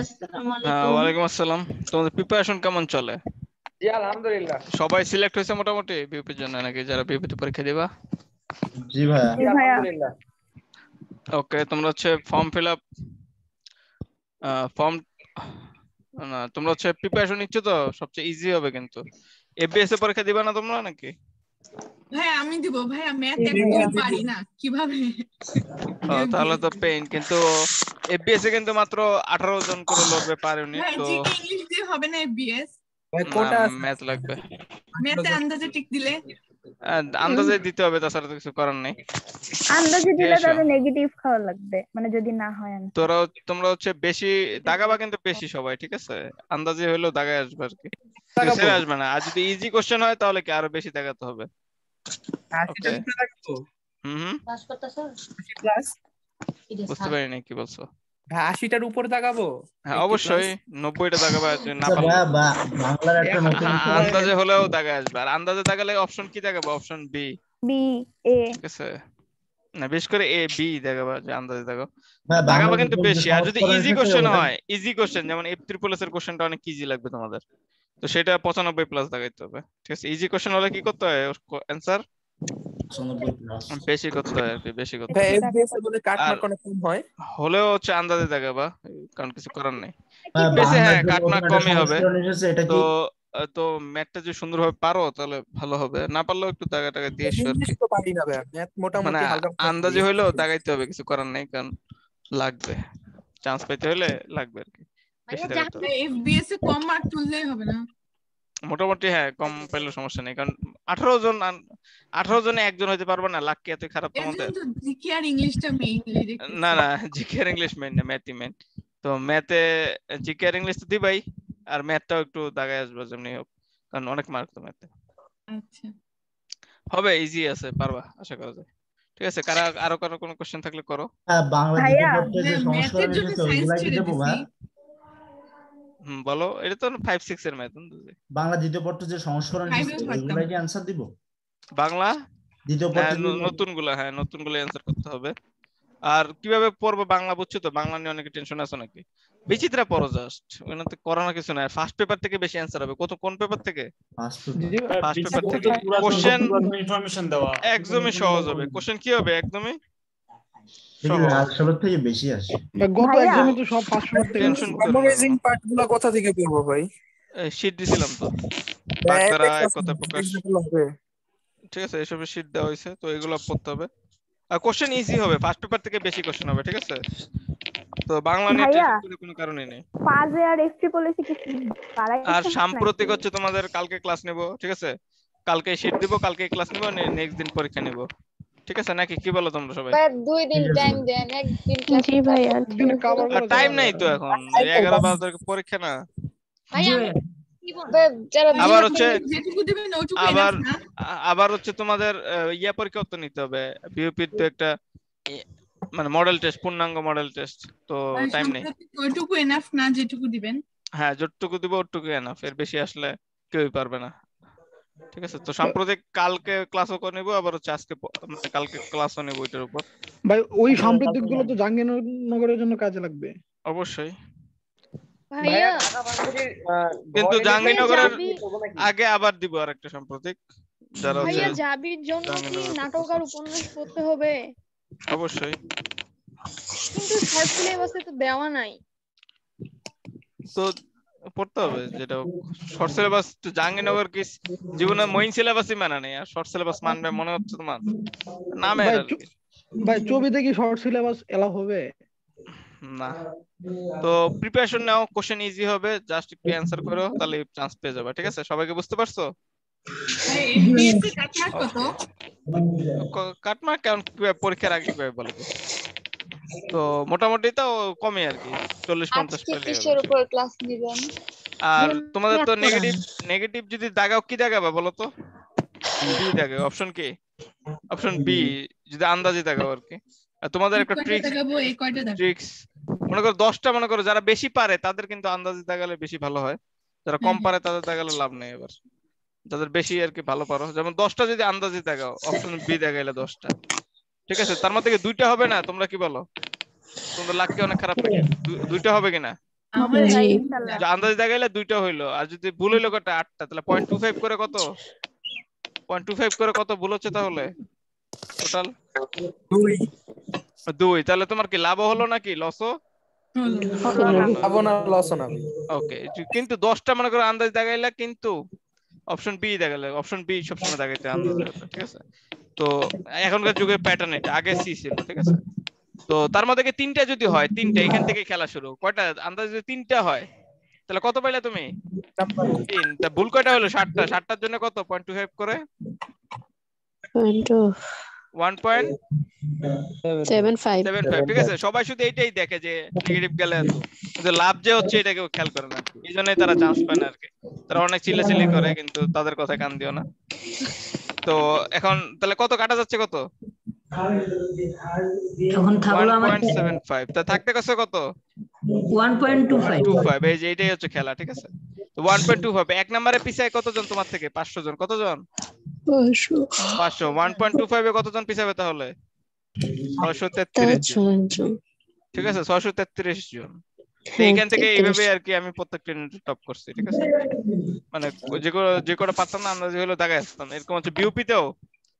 ওয়ালাইকুম আসসালাম। তোমাদের প্রিপারেশন কেমন চলে? জি আলহামদুলিল্লাহ। সবাই সিলেক্ট হইছে মোটামুটি বিউপির জন্য নাকি যারা বিউপিতে পরীক্ষা দিবা? জি ভাইয়া আলহামদুলিল্লাহ। ওকে, তোমরা হচ্ছে ফর্ম ফিলআপ ফর্ম না তোমরা হচ্ছে প্রিপারেশন নিচ্ছ তো সবচেয়ে ইজি হবে কিন্তু। এফবিএস এর পরীক্ষা দিবা না তোমরা নাকি? ভাই আমি দিব। ভাই আমি ম্যাথ একদম পারি না। কিভাবে? তাহলে তো পেইন। কিন্তু এফবিএস এ কিন্তু মাত্র 18 জন করে লড়বে পারেনি তো। ভাই জিকে ইংলিশ দিয়ে হবে না এফবিএস। ভাই কোটা ম্যাথ লাগবে। ম্যাথ আন্দাজে টিক দিলে আন্দাজে দিতে হবে, তাছাড়া তো কিছু করার নাই। আন্দাজে দিলে তাহলে নেগেটিভ খাওয়া লাগবে, মানে যদি না হয় আনসার। তোরা তোমরা হচ্ছে বেশি দাগাবা কিন্তু বেশি সবাই, ঠিক আছে? আন্দাজে হলো দাগায় আসবে আর কি, সেটা আসবে না। আর যদি ইজি কোশ্চেন হয় তাহলে কি আরো বেশি দাগাতে হবে। আচ্ছা সেটা রাখো। পাস করতেছ প্লাস বুঝতে পারি না কি বলছো। 80 টার উপরে দাগাবো? হ্যাঁ অবশ্যই 90 টা দাগাবা না পারলে। বাংলার একটা নতুন আন্দাজে হলেও দাগা আসবে। আর আন্দাজে দাগালে অপশন কি দাগাবো? অপশন বি বি এ, ঠিক আছে না? বেশ করে এ বি দাগাবা, যে আন্দাজে দাগাও দাগাবা কিন্তু বেশি। আর যদি ইজি কোশ্চেন হয়, ইজি কোশ্চেন যেমন এফ ট্রিপলএস এর কোশ্চেনটা অনেক ইজি লাগবে তোমাদের, তো সেটা 95 প্লাস দাগাইতে হবে, ঠিক আছে? ইজি কোশ্চেন হলে কি করতে হয়? অ্যানসার 95 প্লাস বেশি করতে হয় আর কি, বেশি করতে হয়। এফবিএস এ বলে কাট মার্ক অনেক কম হয়, হলেও হচ্ছে আন্দাজে দাগাবা, কারণ কিছু করার নাই। বেশি হ্যাঁ কাট মার্ক কমই হবে। তো তো ম্যাথটা যদি সুন্দরভাবে পারো তাহলে ভালো হবে, না পারলেও একটু দাগা টাগা দিয়ে সরছি তো পারি না। ম্যাথ মোটামুটি হালকা আন্দাজে হলো দাগাইতে হবে, কিছু করার নাই, কারণ লাগবে, চান্স পেতে হলে লাগবে আর কি। এফবিএস এ কম মার্ক তুললেই হবে না মোটামুটি? হ্যাঁ কম পেলে সমস্যা নেই, কারণ 18 জনে একজন হইতে পারবে না। লাকি এত খারাপ তোমাদের? জিকে আর ইংলিশটা মেইন না? না জিকে আর ইংলিশ মেইন না, ম্যাথই মেইন। তো ম্যাথে জিকে আর ইংলিশ তো দিবাই, আর ম্যাথটাও একটু দাগায় আসবে যেমনি হোক, কারণ অনেক মার্ক তো ম্যাথে। আচ্ছা হবে, ইজি আছে, পারবা আশা করা যায়, ঠিক আছে? কারা আরো কারো কোনো কোশ্চেন থাকলে করো। বাংলা জিকে যে সমস্যা হচ্ছে ওগুলা কি দেব? বলো, এটা তো 5-6 এর ম্যাথ। বাংলা দ্বিতীয় পত্র যে সংস্করণ এগুলা কি आंसर দিব? বাংলা দ্বিতীয় পত্র নতুনগুলো, হ্যাঁ নতুনগুলো आंसर করতে হবে। আর কিভাবে পড়ব বাংলা বুঝছো তো? বাংলা নিয়ে অনেক টেনশন আছে নাকি? বিচিত্রা পড়ো জাস্ট, ওখানেতে করোনা কিছু না। ফার্স্ট পেপার থেকে বেশি आंसर হবে। কত কোন পেপার থেকে? ফার্স্ট পেপার থেকে কোশ্চেন ইনফরমেশন দেওয়া একদমই সহজ হবে। কোশ্চেন কি হবে? একদমই সাম্প্রতিক হচ্ছে তোমাদের কালকে ক্লাস নেবো, ঠিক আছে? কালকে শীট দিব, কালকে ক্লাস নেবো, নেক্সট দিন পরীক্ষা নেবো, ঠিক আছে নাকি? কি বলো তোমরা সবাই? ভাই 2 দিন টাইম দেন, একদিন ক্লাস। জি ভাই একদিন কভার করো। টাইম নাই তো এখন, 11-12 তারিখে পরীক্ষা না ভাই? কি বলবে যারা আবার হচ্ছে যেটুকু দিবেন ওটুকুই না। আবার হচ্ছে তোমাদের ইয়া পরীক্ষা তো নিতে হবে, বিউপি তো একটা মানে মডেল টেস্ট, পূর্ণাঙ্গ মডেল টেস্ট, তো টাইম নাই। ওটুকু এনাফ না যেটুকু দিবেন? হ্যাঁ যতটুকু দিব ওটুকুই এনাফ, এর বেশি আসলে কেউই পারবে না, ঠিক আছে? তো সাম্প্রতিক কালকে ক্লাসও করে নেব, আবার হচ্ছে আজকে মানে কালকে ক্লাসও নেব এটার উপর। ভাই ওই সাম্প্রতিক গুলো তো জাহাঙ্গীরনগরের জন্য কাজে লাগবে অবশ্যই ভাইয়া, কিন্তু জাহাঙ্গীরনগরের আগে আবার দিব আরেকটা সাম্প্রতিক। যারা ভাইয়া জাবির জন্য কি নাটক আর উপন্যাস পড়তে হবে? অবশ্যই, কিন্তু সব সিলেবাসে তো দেওয়া নাই, তো পড়তে হবে। যেটা শর্ট সিলেবাস তো জাহাঙ্গীরনগর কি জীবনে মেইন সিলেবাসই মানা নেই, আর শর্ট সিলেবাস মানবে মনে হচ্ছে তোমার নামে? ভাই 24 কি শর্ট সিলেবাস এলাও হবে না? তো প্রিপারেশন নাও, কোশ্চেন ইজি হবে, জাস্ট একটু অ্যানসার করো তাহলে চান্স পেয়ে যাবে, ঠিক আছে? সবাইকে বুঝতে পারছো? এমবিএসসি কাটমার্ক কত? কাটমার্ক কারণ পরীক্ষার আগে কিভাবে বলবো, তো মোটামুটি তো কমে আর কি 40-50 পেলে উপর ক্লাস নিবেন। আর তোমাদের তো নেগেটিভ যদি দাগাও কি দাগাবা বলো তো? বি দাগাও। অপশন কি? অপশন বি যদি আন্দাজে দাগাও আর কি। আর তোমাদের একটা ট্রিক দাগাবো, এই কয়টা দাগাবো? ট্রিক্স মনে করো 10টা, মনে করো যারা বেশি পারে তাদের কিন্তু আন্দাজে দাগালে বেশি ভালো হয়, যারা কম পারে তাদের দাগালে লাভ নেই। এবার যাদের বেশি আর কি ভালো পারো, যেমন 10টা যদি আন্দাজে দাগাও, অপশন বি দাগাইলে 10টা, ঠিক আছে? তার মধ্যে 2টা হবে না, তোমরা কি বলো? তোমাদের লাকি অনেক খারাপ লাগে, 2টা হবে কিনা? আন্দাজ দেখাইলে দুইটা হইলো আর যদি ভুল হইলো কত 8টা তাহলে 0.25 করে কত 0.25 করে কত ভুল হচ্ছে তাহলে টোটাল 2 তাহলে তোমার কি লাভ হলো নাকি লসও লাভ না লস না ওকে কিন্তু 10টা মনে করো আন্দাজ দেখাইলা কিন্তু অপশন বি দেখাইলা অপশন বি সব সময় দেখাইতে আন্দাজ ঠিক আছে তো এখনকার যুগে প্যাটার্ন এটা আগে সি ছিল ঠিক আছে তো তার মধ্যে কি তিনটা যদি হয় তিনটা এখান থেকে খেলা শুরু কয়টা আন্দাজে যদি তিনটা হয় তাহলে কত পাইলা তুমি তিনটা ভুল কয়টা হলো 60টা 60টার জন্য কত 0.25 করে 1.75 ঠিক আছে সবাই শুধু এইটাই দেখে যে নেগেটিভ গেলে যে লাভ যে হচ্ছে এটাকে খেয়াল করে না এইজন্যই তারা চান্স পায় না আর কি তারা অনেক চিল্লাচিল্লি করে কিন্তু তাদের কথা কান দিও না তো এখন তাহলে কত কাটা যাচ্ছে কত তখন থাকলো আমার 1.75 তা থাকতে কত কত 1.25 এই যে এটাই হচ্ছে খেলা ঠিক আছে তো 1.25 এক নম্বরে পিছায় কতজন তোমার থেকে 500 জন কতজন 500 1.25 এ কতজন পিছাবে তাহলে 633 জন ঠিক আছে 633 জন এইখান থেকে এইভাবে আর কি আমি প্রত্যেকটা টপ করছি ঠিক আছে মানে যে কোটা পারতাম না আন্দাজ হলো দাগায় আসতাম এরকম হচ্ছে বিউপি তেও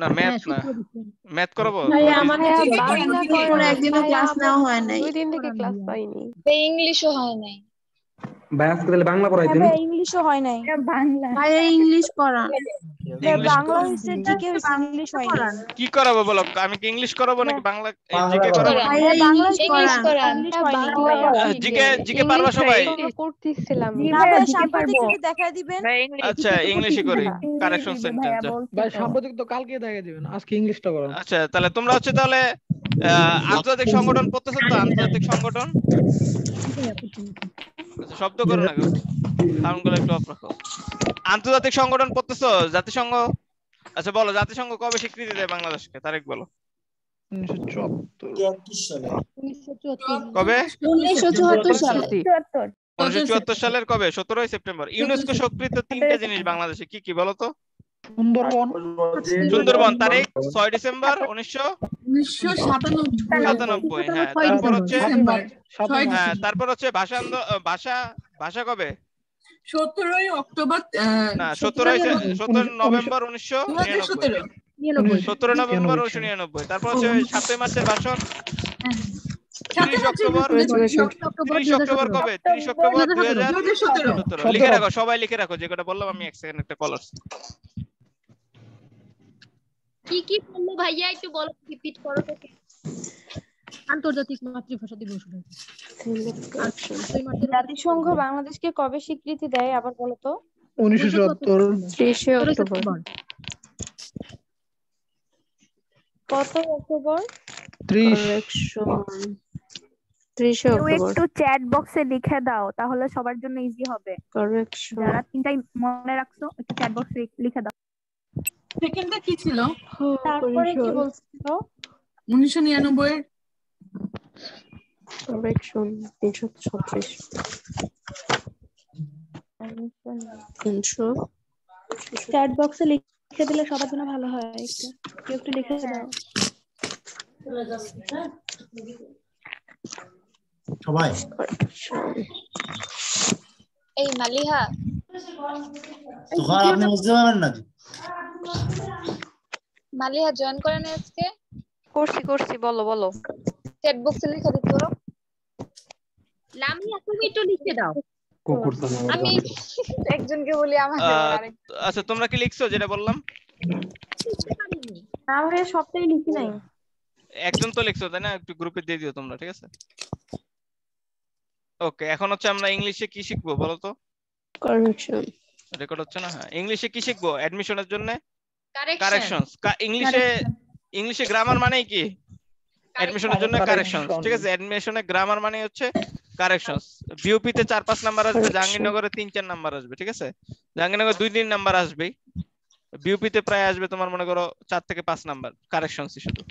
না ম্যাথ না ম্যাথ করাবো ভাই আমার একদিন ক্লাস নাও হয় নাই দুই দিন থেকে ক্লাস পাইনি তে ইংলিশও হয় নাই ভাই আজকে তাহলে বাংলা পড়াই দিন ভাই ইংলিশও হয় নাই বাংলা ভাই ইংলিশ পড়ান বাংলা হইছে জিকে ইংলিশ হয় না কি করাবো বলো আমি কি ইংলিশ করাবো নাকি বাংলা জিকে করাবো ভাই বাংলা ইংলিশ করান জিকে জিকে পারবা সবাই করতেছিলাম ভাই সাম্প্রতিক কিছু দেখায় দিবেন আচ্ছা ইংলিশই করি কারেকশন সেন্টেন্স ভাই সাম্প্রতিক তো কালকে দেখায় দিবেন আজকে ইংলিশটা করান আচ্ছা তাহলে তোমরা হচ্ছে তাহলে আন্তর্জাতিক সংগঠন পড়তেছ তো আন্তর্জাতিক সংগঠন শব্দ করো না সাউন্ডগুলো একটু অফ রাখো আন্তর্জাতিক সংগঠন পড়তেছো জাতিসংঘ আচ্ছা বলো জাতিসংঘ কবে স্বীকৃতি দেয় বাংলাদেশকে তারিখ বলো 1974 সালে কবে 1974 সালের কবে 17 সেপ্টেম্বর ইউনেস্কো স্বীকৃত তিনটা জিনিস বাংলাদেশে কি কি বলো তো সুন্দরবন তারিখ 6 ডিসেম্বর 1997 হ্যাঁ তারপর হচ্ছে হ্যাঁ তারপর হচ্ছে ভাষা কবে 17ই অক্টোবর না 17 নভেম্বর 1999 17 নভেম্বর 1999 তারপর হচ্ছে 7 মার্চের ভাষণ 30 অক্টোবর কবে 30 অক্টোবর 2017 লিখে রাখো সবাই লিখে রাখো যে কথা বললাম আমি এক সেকেন্ড একটা কল আসছে কি কি বললো ভাইয়া একটু বলো রিপিট করো তো আন্তর্জাতিক মাতৃভাষা দিবস জাতিসংঘ বাংলাদেশকে কবে স্বীকৃতি দেয় আবার বলো তো 1974 অক্টোবর 30 অক্টোবর একটু চ্যাট বক্সে লিখে দাও তাহলে সবার জন্য ইজি হবে কারেকশন যারা তিনটাই মনে রাখছো একটু চ্যাট বক্সে লিখে দাও সেকেন্ডটা কি ছিল তারপরে কি বলছিল 1999 এর কারেকশন 336 চ্যাট বক্সে লিখে দিলে সবার জন্য ভালো হয় একটু লিখে দাও সবাই এই মালিহা তোমরা আপনি বুঝতে পারবেন না মালিহা জয়েন করেন আজকে করছি বলো চ্যাট বক্সে লিখে দিতে হলো লামি তুমি একটু লিখে দাও আমি একজনকে বলি আমাকে আচ্ছা তোমরা কি লিখছো যেটা বললাম না ভাই সবটাই লিখি নাই একজন তো লিখছো তাই না একটু গ্রুপে দিয়ে দিও তোমরা ঠিক আছে ওকে এখন হচ্ছে আমরা ইংলিশে কি শিখবো বলো তো কারেকশন রেকর্ড হচ্ছে না হ্যাঁ ইংলিশে কি শিখবো অ্যাডমিশনের জন্য কারেকশনস ইংলিশে গ্রামার মানে কি অ্যাডমিশনের জন্য কারেকশনস ঠিক আছে অ্যাডমিশনে গ্রামার মানে হচ্ছে কারেকশনস বিউপি তে 4-5 নাম্বার আসবে জাহাঙ্গীরনগরে 3-4 নাম্বার আসবে ঠিক আছে জাহাঙ্গীরনগরে 2-3 নাম্বার আসবে বিউপি তে প্রায় আসবে তোমার মনে করো 4 থেকে 5 নাম্বার কারেকশন শুধু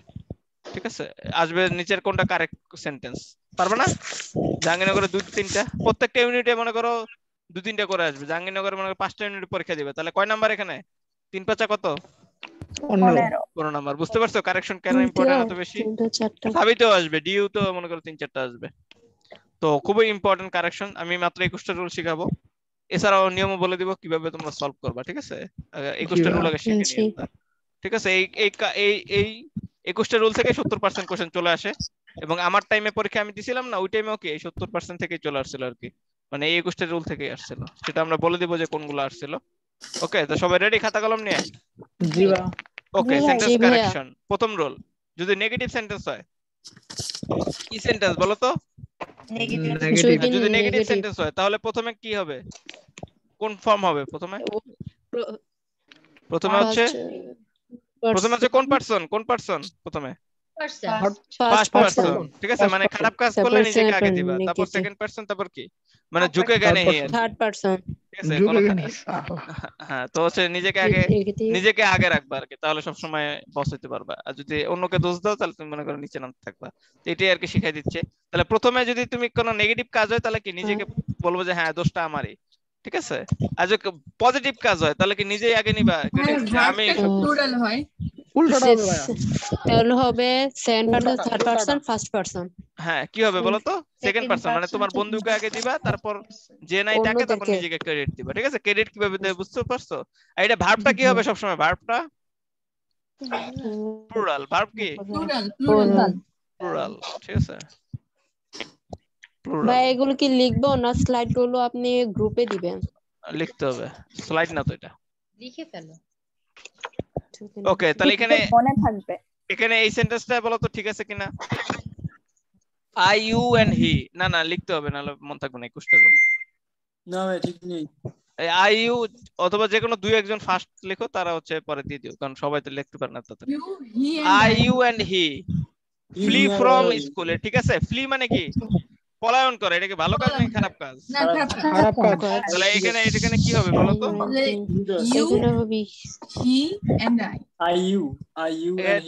ঠিক আছে আসবে নিচের কোনটা কারেক্ট সেন্টেন্স পারবে না জাহাঙ্গীরনগরে দুই তিনটা প্রত্যেকটা ইউনিটে মনে করো দুই তিনটা করে আসবে জাহাঙ্গীরনগরে মনে করো 5টা ইউনিট পরীক্ষা দিবে তাহলে কয় নাম্বার এখানে 3 5 কত 15 নাম্বার বুঝতে পারছো কারেকশন কেন ইম্পর্টেন্ট এত বেশি 3 4 সবইতেও আসবে ডিইউ তো মনে করো 3 4টা আসবে তো খুবই ইম্পর্টেন্ট কারেকশন আমি মাত্র 21 টা রুল শেখাবো এছাড়া নিয়ম বলে দিব কিভাবে তোমরা সলভ করবা ঠিক আছে 21 টা রুল আগে শিখে নিও ঠিক আছে এই এই এই 21 টা রুল থেকে 70% কোশ্চেন চলে আসে এবং আমার টাইমে পরীক্ষা আমি দিছিলাম না ওই টাইমে ওকে 70% থেকে চলে আসছিল আর কি মানে এই 21 টা রুল থেকে আসছিল সেটা আমরা বলে দিব যে কোনগুলো আসছিল ওকে তো সবাই রেডি খাতা কলম নিয়ে জি ভাই ওকে সেন্টেন্স কারেকশন প্রথম রুল যদি নেগেটিভ সেন্টেন্স হয় কি সেন্টেন্স বলো তো নেগেটিভ যদি নেগেটিভ সেন্টেন্স হয় তাহলে প্রথমে কি হবে কোন ফর্ম হবে প্রথমে হচ্ছে কোন পারসন প্রথমে ফার্স্ট পারসন ঠিক আছে মানে খারাপ কাজ করলে নিজেকে আগে দিবা তারপর সেকেন্ড পারসন তারপর কি মানে ঝুঁকেগা নেই থার্ড পারসন ঠিক আছে হ্যাঁ তো হচ্ছে নিজেকে আগে রাখবা আর কি তাহলে সব সময় বস হতে পারবা আর যদি অন্যকে দোষ দাও তাহলে তুমি মনে করো নিচে নামতে থাকবা তো এটাই আর কি শিখাই দিচ্ছে তাহলে প্রথমে যদি তুমি কোনো নেগেটিভ কাজ হয় তাহলে কি নিজেকে বলবো যে হ্যাঁ দোষটা আমারই ঠিক আছে আর যদি পজিটিভ কাজ হয় তাহলে কি নিজেই আগে নিবা আমি প্লুরাল হয় উল্টোটা হবে ভাইয়া তাহলে হবে second person third person first person হ্যাঁ কি হবে বলো তো সেকেন্ড পারসন মানে তোমার বন্ধুকে আগে দিবা তারপর যে নাই তাকে তখন নিজেকে ক্রেডিট দিবা ঠিক আছে ক্রেডিট কিভাবে দেব বুঝতে পারছো আর এটা ভার্বটা কি হবে সব সময় ভার্বটা প্লুরাল ভার্ব কি প্লুরাল ঠিক আছে ভাই এগুলো কি লিখবো না স্লাইড গুলো আপনি গ্রুপে দিবেন লিখতে হবে স্লাইড না তো এটা লিখে ফেলো ওকে তাহলে এখানে এই সেন্টেন্সটা বলো তো ঠিক আছে কিনা আই ইউ এন্ড হি না না লিখতে হবে না মন থাকবে না 21 টা না ভাই ঠিক নেই আই ইউ অথবা যে কোনো দুই একজন ফার্স্ট লেখো তারা হচ্ছে পরে দিয়ে দিও কারণ সবাই তো লিখতে পারে না তাতে I you and he flee from school ঠিক আছে ফ্লি মানে কি পলায়ন করে এটা কি ভালো কাজ নাকি খারাপ কাজ না খারাপ কাজ তাহলে এখানে কি হবে বলো তো ইউ হবে হি এন্ড আই ইউ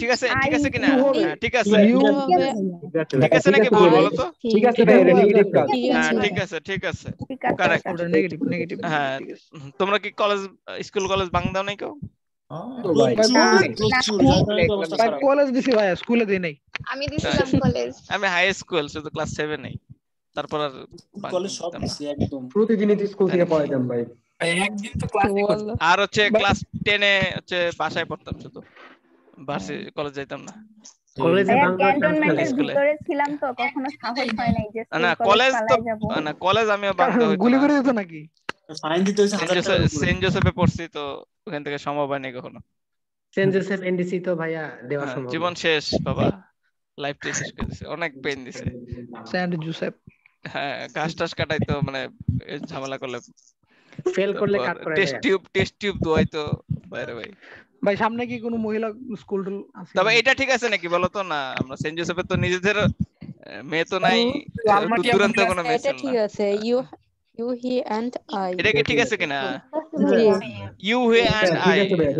ঠিক আছে কি না ঠিক আছে নাকি বলো তো ঠিক আছে এটা নেগেটিভ কাজ হ্যাঁ ঠিক আছে কারেক্ট ওটা নেগেটিভ হ্যাঁ তোমরা কি স্কুল কলেজ ভাঙ দাও নাই কেউ ভাই কলেজ দিছি ভাই স্কুলে দেই নাই আমি দিছিলাম কলেজ আমি হাই স্কুল শুধু ক্লাস 7 নাই তারপর আর কলেজ সব দিছি একদম প্রতিদিনই স্কুল থেকে পড়াইতাম ভাই একদিন তো ক্লাস করতাম আর হচ্ছে ক্লাস 10 এ হচ্ছে বাসায় পড়তাম শুধু ভার্সিটি কলেজ যাইতাম না কলেজে ক্যান্টনমেন্টের ভিতরে ছিলাম তো কখনো সাহস হয় নাই যে না কলেজ তো না কলেজ আমিও বাধ্য হই গুলি করে দিত নাকি ফাইন দিত 1000 টাকা সেন্ট জোসেফে পড়ছি তো ওখান থেকে সম্ভব হয় না কখনো সেন্ট জোসেফ এনডিসি তো ভাইয়া দেওয়া সম্ভব জীবন শেষ বাবা লাইফ টেস্ট করেছে অনেক পেইন দিছে সেন্ট জোসেফ হ্যাঁ গাছটাস কাটাইতো মানে ঝামেলা করলে ফেল করলে কাট করে টেস্ট টিউব দোয়াইতো বাইরে ভাই সামনে কি কোনো মহিলা স্কুল আছে তবে এটা ঠিক আছে নাকি বলো তো না আমরা সেন্ট জোসেফের তো নিজেদের মেয়ে তো নাই দুরন্ত কোনো মেয়ে এটা ঠিক আছে ইউ হি এন্ড আই এটা কি ঠিক আছে কিনা you he and I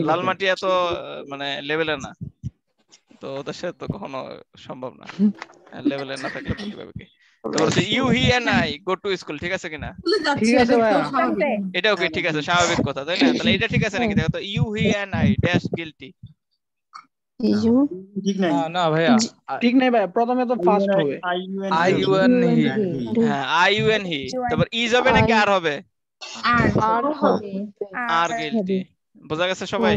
Lalmatia তো মানে লেভেলে না তো ওদের সাথে তো কখনো সম্ভব না লেভেলে না থাকলে কিভাবে কি তাহলে you he and I go to school ঠিক আছে কিনা ঠিক আছে এটা ওকে ঠিক আছে স্বাভাবিক কথা তাই না তাহলে এটা ঠিক আছে নাকি দেখো তো you he and I dash guilty you ঠিক নাই না না ভাইয়া ঠিক নাই ভাই প্রথমে তো ফার্স্ট হবে আই ইউ এন্ড হি হ্যাঁ আই ইউ এন্ড হি তারপর ইজ হবে নাকি আর হবে আর গিলটি বোঝা গেছে সবাই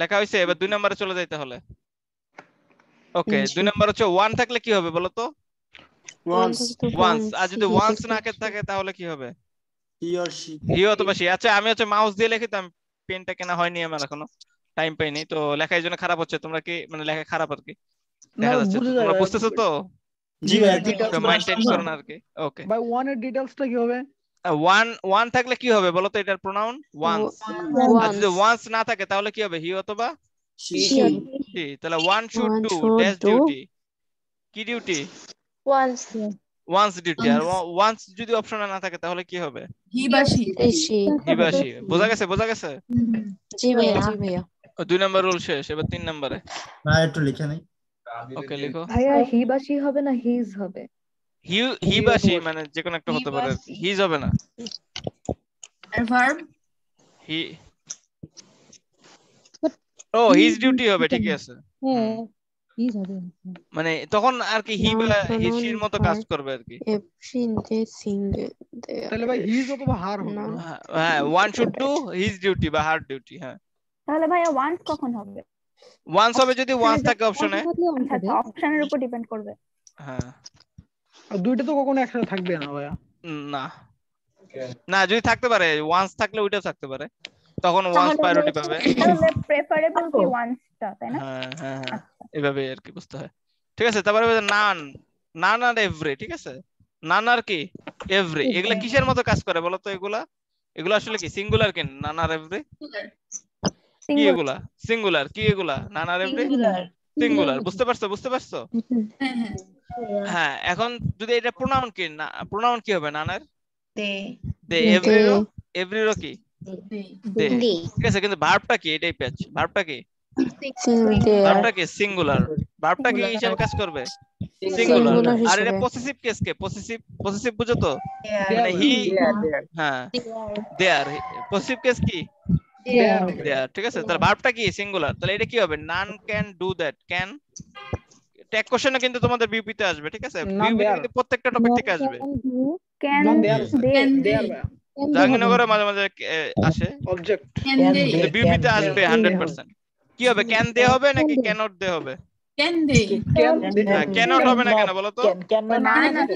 লেখা হইছে এবার দুই নম্বরে চলে যাইতে হলে ওকে দুই নম্বর হচ্ছে ওয়ান থাকলে কি হবে বলো তো ওয়ান্স আর যদি ওয়ান্স না থাকে তাহলে কি হবে হি অথবা সি আচ্ছা আমি হচ্ছে মাউস দিয়ে লিখতাম পেনটা কেনা হয়নি আমার এখনো টাইম পাইনি তো লেখা এইজন্য খারাপ হচ্ছে তোমরা কি মানে লেখা খারাপ আর কি দেখা যাচ্ছে তোমরা বুঝতেছো তো জি ভাই ডিটেইলস মেইনটেইন করুন আর কি ওকে ভাই ওয়ান এর ডিটেইলসটা কি হবে ওয়ান থাকলে কি হবে বলো তো এটার প্রোনাউন ওয়ান্স আর যদি ওয়ান্স না থাকে তাহলে কি হবে হি অথবা সি তাহলে one should do dash duty কি duty once once did care once যদি অপশন না থাকে তাহলে কি হবে হি বা শি হি বা শি বোঝা গেছে জি ভাইয়া দুই নাম্বার রুল শেষ এবার তিন নম্বরে না একটু লিখে নাই ওকে লিখো ভাইয়া হি বা শি হবে না হিজ হবে হি বা শি মানে যে কোন একটা হতে পারে হিজ হবে না verb he oh his duty হবে ঠিক আছে হ্যাঁ হিজ হবে মানে তখন আর কি হি বা হিজের মতো কাজ করবে আর কি তাহলে ভাই হিজ অথবা হার হবে হ্যাঁ one should do his duty বা her duty হ্যাঁ তাহলে ভাই once কখন হবে once হবে যদি once থাকে অপশনে আচ্ছা অপশনের উপর ডিপেন্ড করবে হ্যাঁ আর দুইটা তো কখনো একসাথে থাকবে না ভাই না না যদি থাকতে পারে once থাকলে ওইটাও থাকতে পারে তখন once priority পাবে তাহলে preferable কি once টা তাই না হ্যাঁ হ্যাঁ এভাবে আর কি বুঝতে হয় ঠিক আছে তারপরে নান নান আর এভরি ঠিক আছে নান আর কি এভরি এগুলা কিসের মতো কাজ করে বলো তো এগুলা এগুলা আসলে কি সিঙ্গুলার কেন নান আর এভরি কি এগুলা সিঙ্গুলার কি এগুলা নান আর এভরি সিঙ্গুলার বুঝতে পারছো হ্যাঁ হ্যাঁ এখন যদি এটা প্রোনাউন কি না প্রোনাউন কি হবে নানার দে দে এভরি রো কি দে ঠিক আছে কিন্তু ভার্বটা কি এটাই প্যাচ ভার্বটা কি সিঙ্গুলার ভার্বটা কি হিসাবে কাজ করবে সিঙ্গুলার আর এটা পসেসিভ কেস কে পসেসিভ বুঝো তো মানে হি হ্যাঁ देयर পসেসিভ কেস কি देयर ঠিক আছে তাহলে ভার্বটা কি সিঙ্গুলার তাহলে এটা কি হবে none can do that can take কোশ্চেনও কিন্তু তোমাদের বিউপি তে আসবে ঠিক আছে বিউপি তে প্রত্যেকটা টপিক থেকে আসবে ক্যান देयर জাহাঙ্গীরনগরে মাঝে মাঝে আসে অবজেক্ট বিউপি তে আসবে 100% কি হবে ক্যান দে হবে নাকি ক্যানট দে হবে ক্যান দে ক্যানট হবে না কেন বলো তো ক্যান না না আছে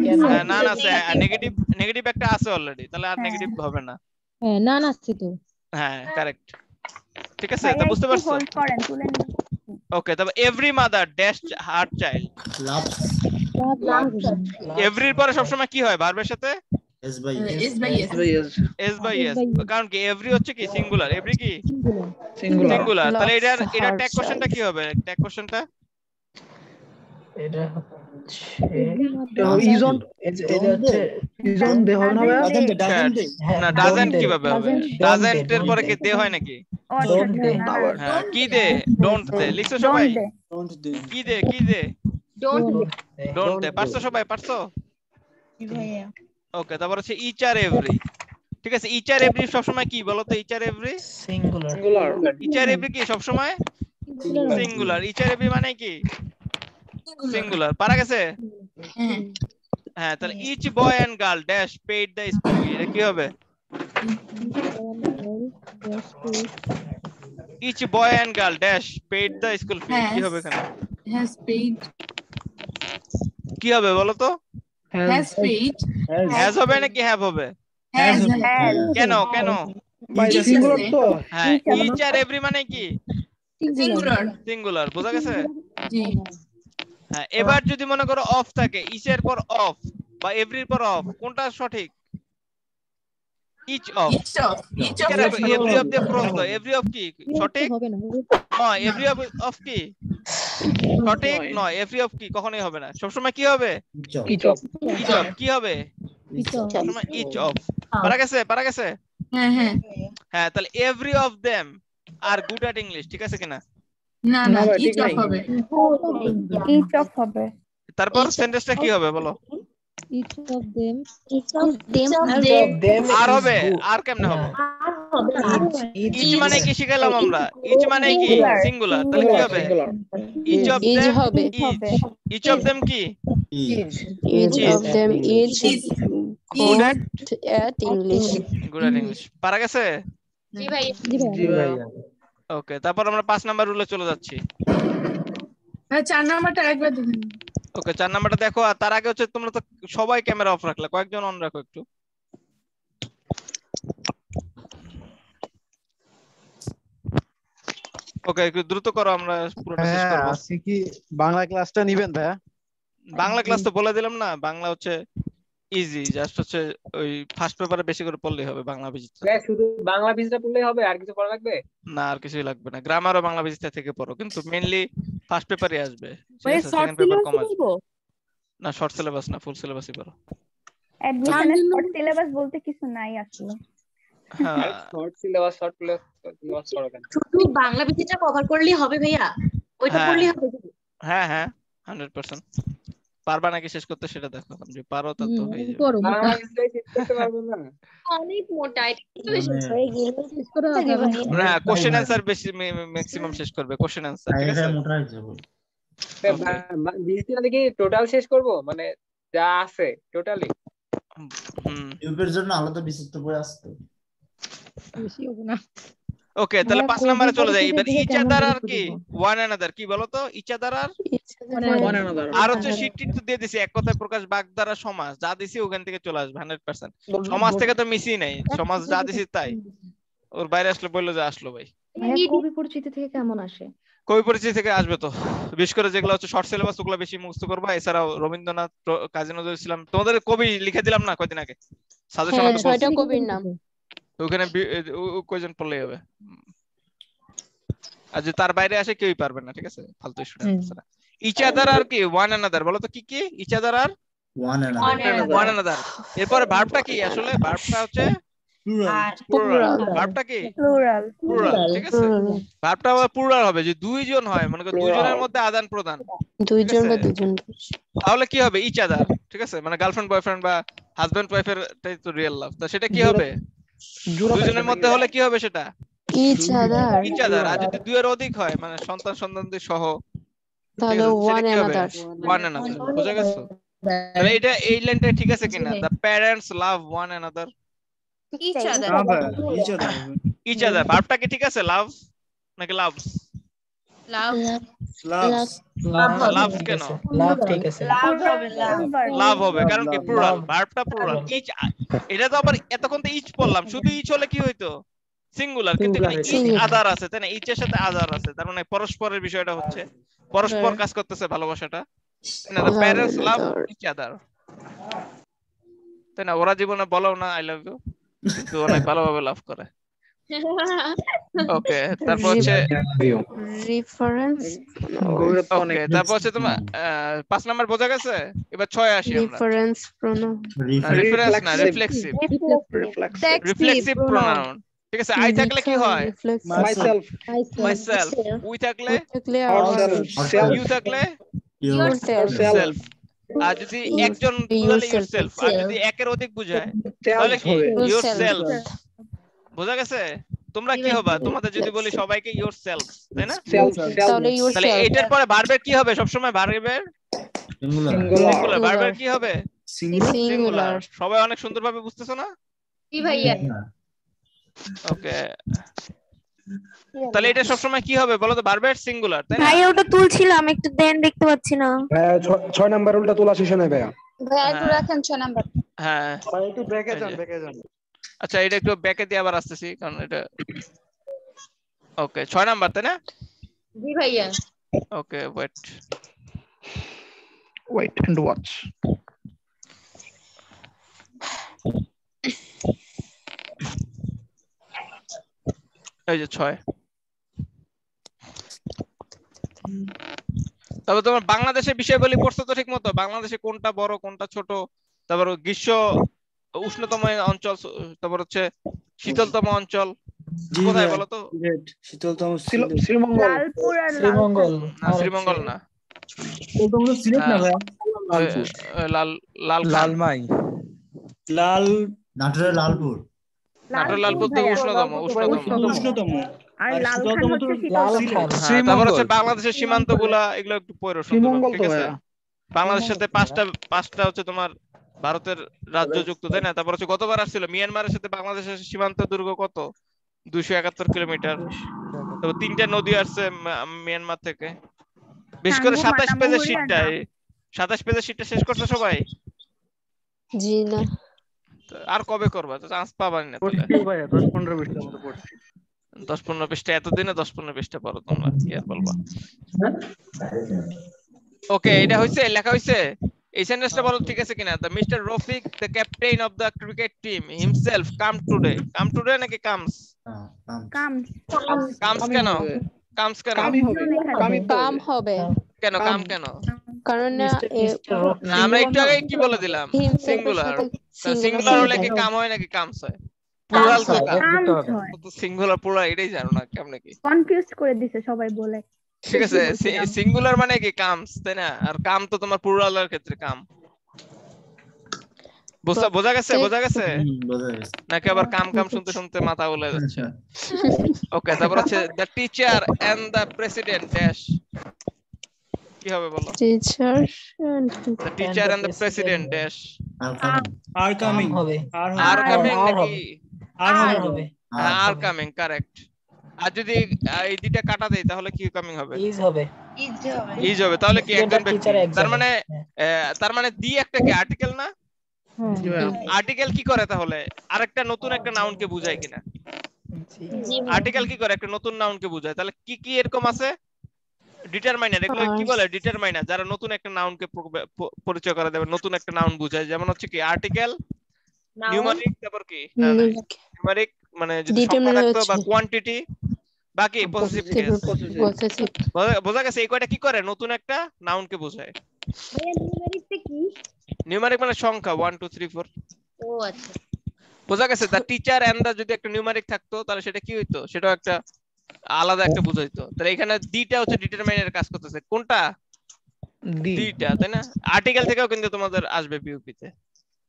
ক্যান না না আছে নেগেটিভ একটা আছে অলরেডি তাহলে আর নেগেটিভ হবে না হ্যাঁ না না আছে তো হ্যাঁ কারেক্ট ঠিক আছে তো বুঝতে পারছো ওকে তবে every mother dash her child loves এভরির পরে সব সময় কি হয় ভার্বের সাথে এস বাই এস কারণ কি এভরি হচ্ছে কি সিঙ্গুলার এভরি কি সিঙ্গুলার তাহলে এটা ট্যাগ কোশ্চেনটা কি হবে ট্যাগ কোশ্চেনটা এটা হচ্ছে ইজ অন দে হয় না না ডাজেন্ট কিভাবে হবে ডাজেন্ট এর পরে কি দে হয় নাকি কি দে ডোন্ট দে লিখছো সবাই কি দে ডোন্ট দে পারছো সবাই পারছো কি ভাইয়া ওকে তারপর হচ্ছে ইচ আর এভরি ঠিক আছে ইচ আর এভরি সব সময় কি বলো তো ইচ আর এভরি সিঙ্গুলার ইচ আর এভরি কি সব সময় সিঙ্গুলার ইচ আর এভরি মানে কি সিঙ্গুলার পারা গেছে হ্যাঁ তাহলে each boy and girl dash paid the school এটা কি হবে each boy and girl dash paid the school fee কি হবে এখানে হ্যাজ পেইড কি হবে বলো তো has হবে নাকি have হবে কেন সিঙ্গুলার তো হ্যাঁ each আর every মানে কি সিঙ্গুলার বোঝা গেছে জি হ্যাঁ এবার যদি মনে করো অফ থাকে each এর পর অফ বা every পর অফ কোনটা সঠিক each of every of the প্রশ্ন every of কি সঠিক হবে না হ্যাঁ every of কি সঠিক নয় every of কি কখনোই হবে না সব সময় কি হবে each of কি হবে each of পারা গেছে হ্যাঁ তাহলে every of them are good at english ঠিক আছে কিনা না each of হবে তারপর সেন্টেন্সটা কি হবে বলো each of them আর হবে আর কেমনে হবে each মানে কি শিখালাম আমরা each মানে কি সিঙ্গুলার তাহলে কি হবে each of them কি each good at english পারা গেছে জি ভাই ওকে তারপর আমরা 5 নাম্বার রুলে চলে যাচ্ছি হ্যাঁ 4 নাম্বারটা একবার দেখুন ওকে 4 নাম্বারটা দেখো আর তার আগে হচ্ছে তোমরা তো সবাই ক্যামেরা অফ রাখলে কয়েকজন অন রাখো একটু ওকে একটু দ্রুত করো আমরা পুরোটা শেষ করব আজকে কি বাংলা ক্লাসটা নেবেন ভাইয়া বাংলা ক্লাস তো বলে দিলাম না বাংলা হচ্ছে ইজি জাস্ট হচ্ছে ওই ফার্স্ট পেপারে বেশি করে পড়লেই হবে বাংলা ভিজিট ভাই শুধু বাংলা ভিজিটটা পড়লেই হবে আর কিছু পড়া লাগবে না আর কিছুই লাগবে না গ্রামার ও বাংলা ভিজিটটা থেকে পড়ো কিন্তু মেইনলি ফার্স্ট পেপারে আসবে সেকেন্ড পেপার কম আসবে না শর্ট সিলেবাস না ফুল সিলেবাসই পড়ো অ্যাডমিশনে শর্ট সিলেবাস বলতে কিছু নাই আসলে হ্যাঁ শর্ট সিলেবাস পড়ো কেন শুধু বাংলা বিষয়টা কভার করলেই হবে ভাইয়া ওইটা পড়লেই হবে হ্যাঁ হ্যাঁ 100% পারবা নাকি শেষ করতে সেটা দেখো তুমি পারো তা তো হয়ে যাবে আর আমরা ইসলাই শেষ করতে পারবো না অনেক মোটা এটা শেষ হয়ে গেল শেষ করে না কোশ্চেন आंसर বেশি ম্যাক্সিমাম শেষ করবে কোশ্চেন आंसर ঠিক আছে এটা মোটা হয়ে যাবে বিস্তারিত কি টোটাল শেষ করব মানে যা আছে টোটালি ইউপের জন্য আলাদা বিস্তারিত বই আছে বেশি হবে না ওকে তাহলে 5 নম্বরে চলে যাই এবার ইচ আদার আর কি ওয়ান অ্যানাদার কি বলো তো ইচ আদার ওয়ান অ্যানাদার আর হচ্ছে শীটটি তো দিয়ে দিছি এক কথায় প্রকাশ বাক দ্বারা সমাজ যা দিছি ওখান থেকে চলে আসবে 100% সমাজ থেকে তো মিছি নাই সমাজ যা দিছি তাই ওর বাইরে আসলে বললো যে আসলো ভাই কবি পরিচিতি থেকে কেমন আসে কবি পরিচিতি থেকে আসবে তো বিশেষ করে যেগুলো হচ্ছে শর্ট সিলেবাস ওগুলা বেশি মুখস্থ করবা এছাড়া রবীন্দ্রনাথ কাজী নজরুল ইসলাম তোমাদের কবি লিখে দিলাম না কয়দিন আগে সাজেশন তো ছয়টা কবির নাম ওখানে কোয়েশ্চন পড়লে হবে আজ তার বাইরে আসে কেউই পারবে না ঠিক আছে ফালতু স্টুডেন্ট সারা ইচ আদার আর কি ওয়ান অ্যানাদার বলো তো কি কি ইচ আদার আর ওয়ান অ্যানাদার এরপরে ভার্বটা কি আসলে ভার্বটা হচ্ছে প্লুরাল ভার্বটা কি প্লুরাল প্লুরাল ঠিক আছে ভার্বটা প্লুরাল হবে যে দুইজন হয় মানে দুইজনের মধ্যে আদান প্রদান দুইজন বা দুইজন তাহলে কি হবে ইচ আদার ঠিক আছে মানে গার্লফ্রেন্ড বয়ফ্রেন্ড বা হাজবেন্ড ওয়াইফের এটাই তো রিয়েল লাভ তো সেটা কি হবে দুজনের মধ্যে হলে কি হবে সেটা ইচ আদার আর যদি দুই এর অধিক হয় মানে সন্তান সন্তানদের সহ তাহলে ওয়ান অ্যানাদার বুঝা গেছে তাহলে এটা এই লাইনটা ঠিক আছে কিনা the parents love one another each other each other ভাবটা কি ঠিক আছে লাভ নাকি লাভস লাভ লাভ লাভ কেন লাভ ঠিক আছে লাভ হবে কারণ কি প্লুরাল ভার্বটা প্লুরাল ইচ এটা তো আবার এতক্ষণ তো ইচ বললাম শুধু ইচ হলে কি হইতো সিঙ্গুলার কিন্তু এখানে ইচ আদার আছে তাই না ইচ এর সাথে আদার আছে তার মানে পরস্পরের বিষয়টা হচ্ছে পরস্পর কাজ করতেছে ভালোবাসাটা না দা প্যারেন্টস লাভ ইচ আদার তাই না ওরা জীবনে বলাও না আই লাভ ইউ কিন্তু ওরা ভালোভাবে লাভ করে ওকে তারপর হচ্ছে রেফারেন্স ওকে তারপর হচ্ছে তোমার 5 নাম্বার বোঝা গেছে এবার 6 আসি আমরা রেফারেন্স প্রোনাউন রেফারেন্স না রিফ্লেক্সিভ রিফ্লেক্সিভ প্রোনাউন ঠিক আছে আই থাকলে কি হয় মাইসেলফ মাইসেলফ উই থাকলে আওরসেলফ ইউ থাকলে ইয়োরসেলফ আর যদি একজন বলে ইয়োরসেলফ আর যদি একের অধিক বোঝায় তাহলে কি ইয়োরসেলফ বুঝা গেছে তোমরা কি হবে তোমাদের যদি বলি সবাইকে yourself তাই না তাহলে এটার পরে ভার্বের কি হবে সব সময় ভার্বের সিঙ্গুলার ভার্বের কি হবে সিঙ্গুলার সবাই অনেক সুন্দরভাবে বুঝতেছো না কি ভাইয়া ওকে তাহলে এটা সব সময় কি হবে বলো তো ভার্বের সিঙ্গুলার তাই না ভাই ওটা তুলছিলাম একটু দেন দেখতে পাচ্ছি না 6 নাম্বার উল্টা তোলা শেষ না ভাইয়া ভাই একটু রাখেন 6 নাম্বার হ্যাঁ ভাই একটু ব্রেকে যান আচ্ছা এটা একটু ব্যাকে দিয়ে আবার আসতেছি কারণ এটা ওকে 6 নাম্বার তাই না জি ভাইয়া ওকে ওয়েট এন্ড ওয়াচ এই যে 6 তবে তোমার বাংলাদেশের বিষয়গুলি পড়ছো তো ঠিকমতো বাংলাদেশে কোনটা বড় কোনটা ছোট তারপর গ্রীষ্ম উষ্ণতম অঞ্চল তারপর হচ্ছে শীতলতম অঞ্চল কোথায় বলো তো শীতলতম শ্রীমঙ্গল না শ্রীমঙ্গল না কোনটা সিলেট না ভাই লালমাই লালপুর নাটোর লালপুর তো উষ্ণতম আর লালখান হচ্ছে শীতলতম তারপর হচ্ছে বাংলাদেশের সীমান্তগুলা এগুলো একটু পড়ো ঠিক আছে বাংলাদেশের সাথে পাঁচটা হচ্ছে তোমার ভারতের রাজ্য যুক্ত তাই না তারপর হচ্ছে গতবার আসছিল মিয়ানমারের সাথে বাংলাদেশের সীমান্ত দূরত্ব কত 271 কিলোমিটার তারপর তিনটা নদী আসছে মিয়ানমার থেকে বিশেষ করে 27 পেজের শীটটা 27 পেজের শীটটা শেষ করতে সবাই জি না আর কবে করবা তো চান্স পাবানি না তাহলে ভাই 10-15 পৃষ্ঠা মতো পড়ছি 10-15 পৃষ্ঠা এতদিনে 10-15 পৃষ্ঠা পড়ো তোমরা কি আর বলবা ওকে এটা হইছে লেখা হইছে এই সেন্টেন্সটা বলো ঠিক আছে কিনা the mister Rafiq the captain of the cricket team himself come today নাকি কামস কেন কাম হবে কেন কারণ আমরা একটু আগে কি বলে দিলাম সিঙ্গুলার, সিঙ্গুলার হলে কি কাম হয় নাকি কামস হয়? প্লুরাল তো কাম, তো সিঙ্গুলার প্লুরাল এটাই জানো না কেমনে কি কনফিউজ করে দিছে সবাই বলে। ঠিক আছে, সিঙ্গুলার মানে কি কামস, তাই না? আর কাম তো তোমার প্লুরালের ক্ষেত্রে কাম, বোঝা গেছে? বোঝা গেছে নাকি আবার কাম কাম শুনতে শুনতে মাথা বলে যাচ্ছে? ওকে, তারপর হচ্ছে the teacher and the president dash, কি হবে বলো? Teacher and the president dash are coming হবে, আর কামিং নাকি আর হবে? Are coming, correct. আর যদি এই দুইটা কাটা দেই তাহলে কি কামিং হবে? ইজ হবে, ইজ হবে। তাহলে কি একজন ব্যক্তি, তার মানে দি একটা কি আর্টিকেল না? আর্টিকেল কি করে তাহলে? আরেকটা নতুন একটা নাউনকে বোঝায় কিনা? আর্টিকেল কি করে? একটা নতুন নাউনকে বোঝায়। তাহলে কি কি এরকম আছে? ডিটারমাইনার, এগুলো কি বলে? ডিটারমাইনার, যারা নতুন একটা নাউনকে পরিচয় করে দেবে, নতুন একটা নাউন বোঝায়। যেমন হচ্ছে কি আর্টিকেল, নিউমেরিক, তারপর কি নিউমেরিক মানে যদি সংখ্যা থাকতো বা কোয়ান্টিটি, বাকি পসেসিভ কেস। বোঝা গেছে? এই কয়টা কি করে? নতুন একটা নাউনকে বোঝায়। নিউমেরিকটা কি? নিউমারিক মানে সংখ্যা 1 2 3 4। ও আচ্ছা, বোঝা গেছে? দা টিচার এন্ড দা যদি একটা নিউমারিক থাকতো তাহলে সেটা কি হইতো? সেটা একটা আলাদা একটা বুঝাইতো। তাহলে এখানে দিটা হচ্ছে ডিটারমাইনার কাজ করতেছে। কোনটা? দিটা, তাই না? আর্টিকেল থেকেও কিন্তু তোমাদের আসবে বিইউপি তে,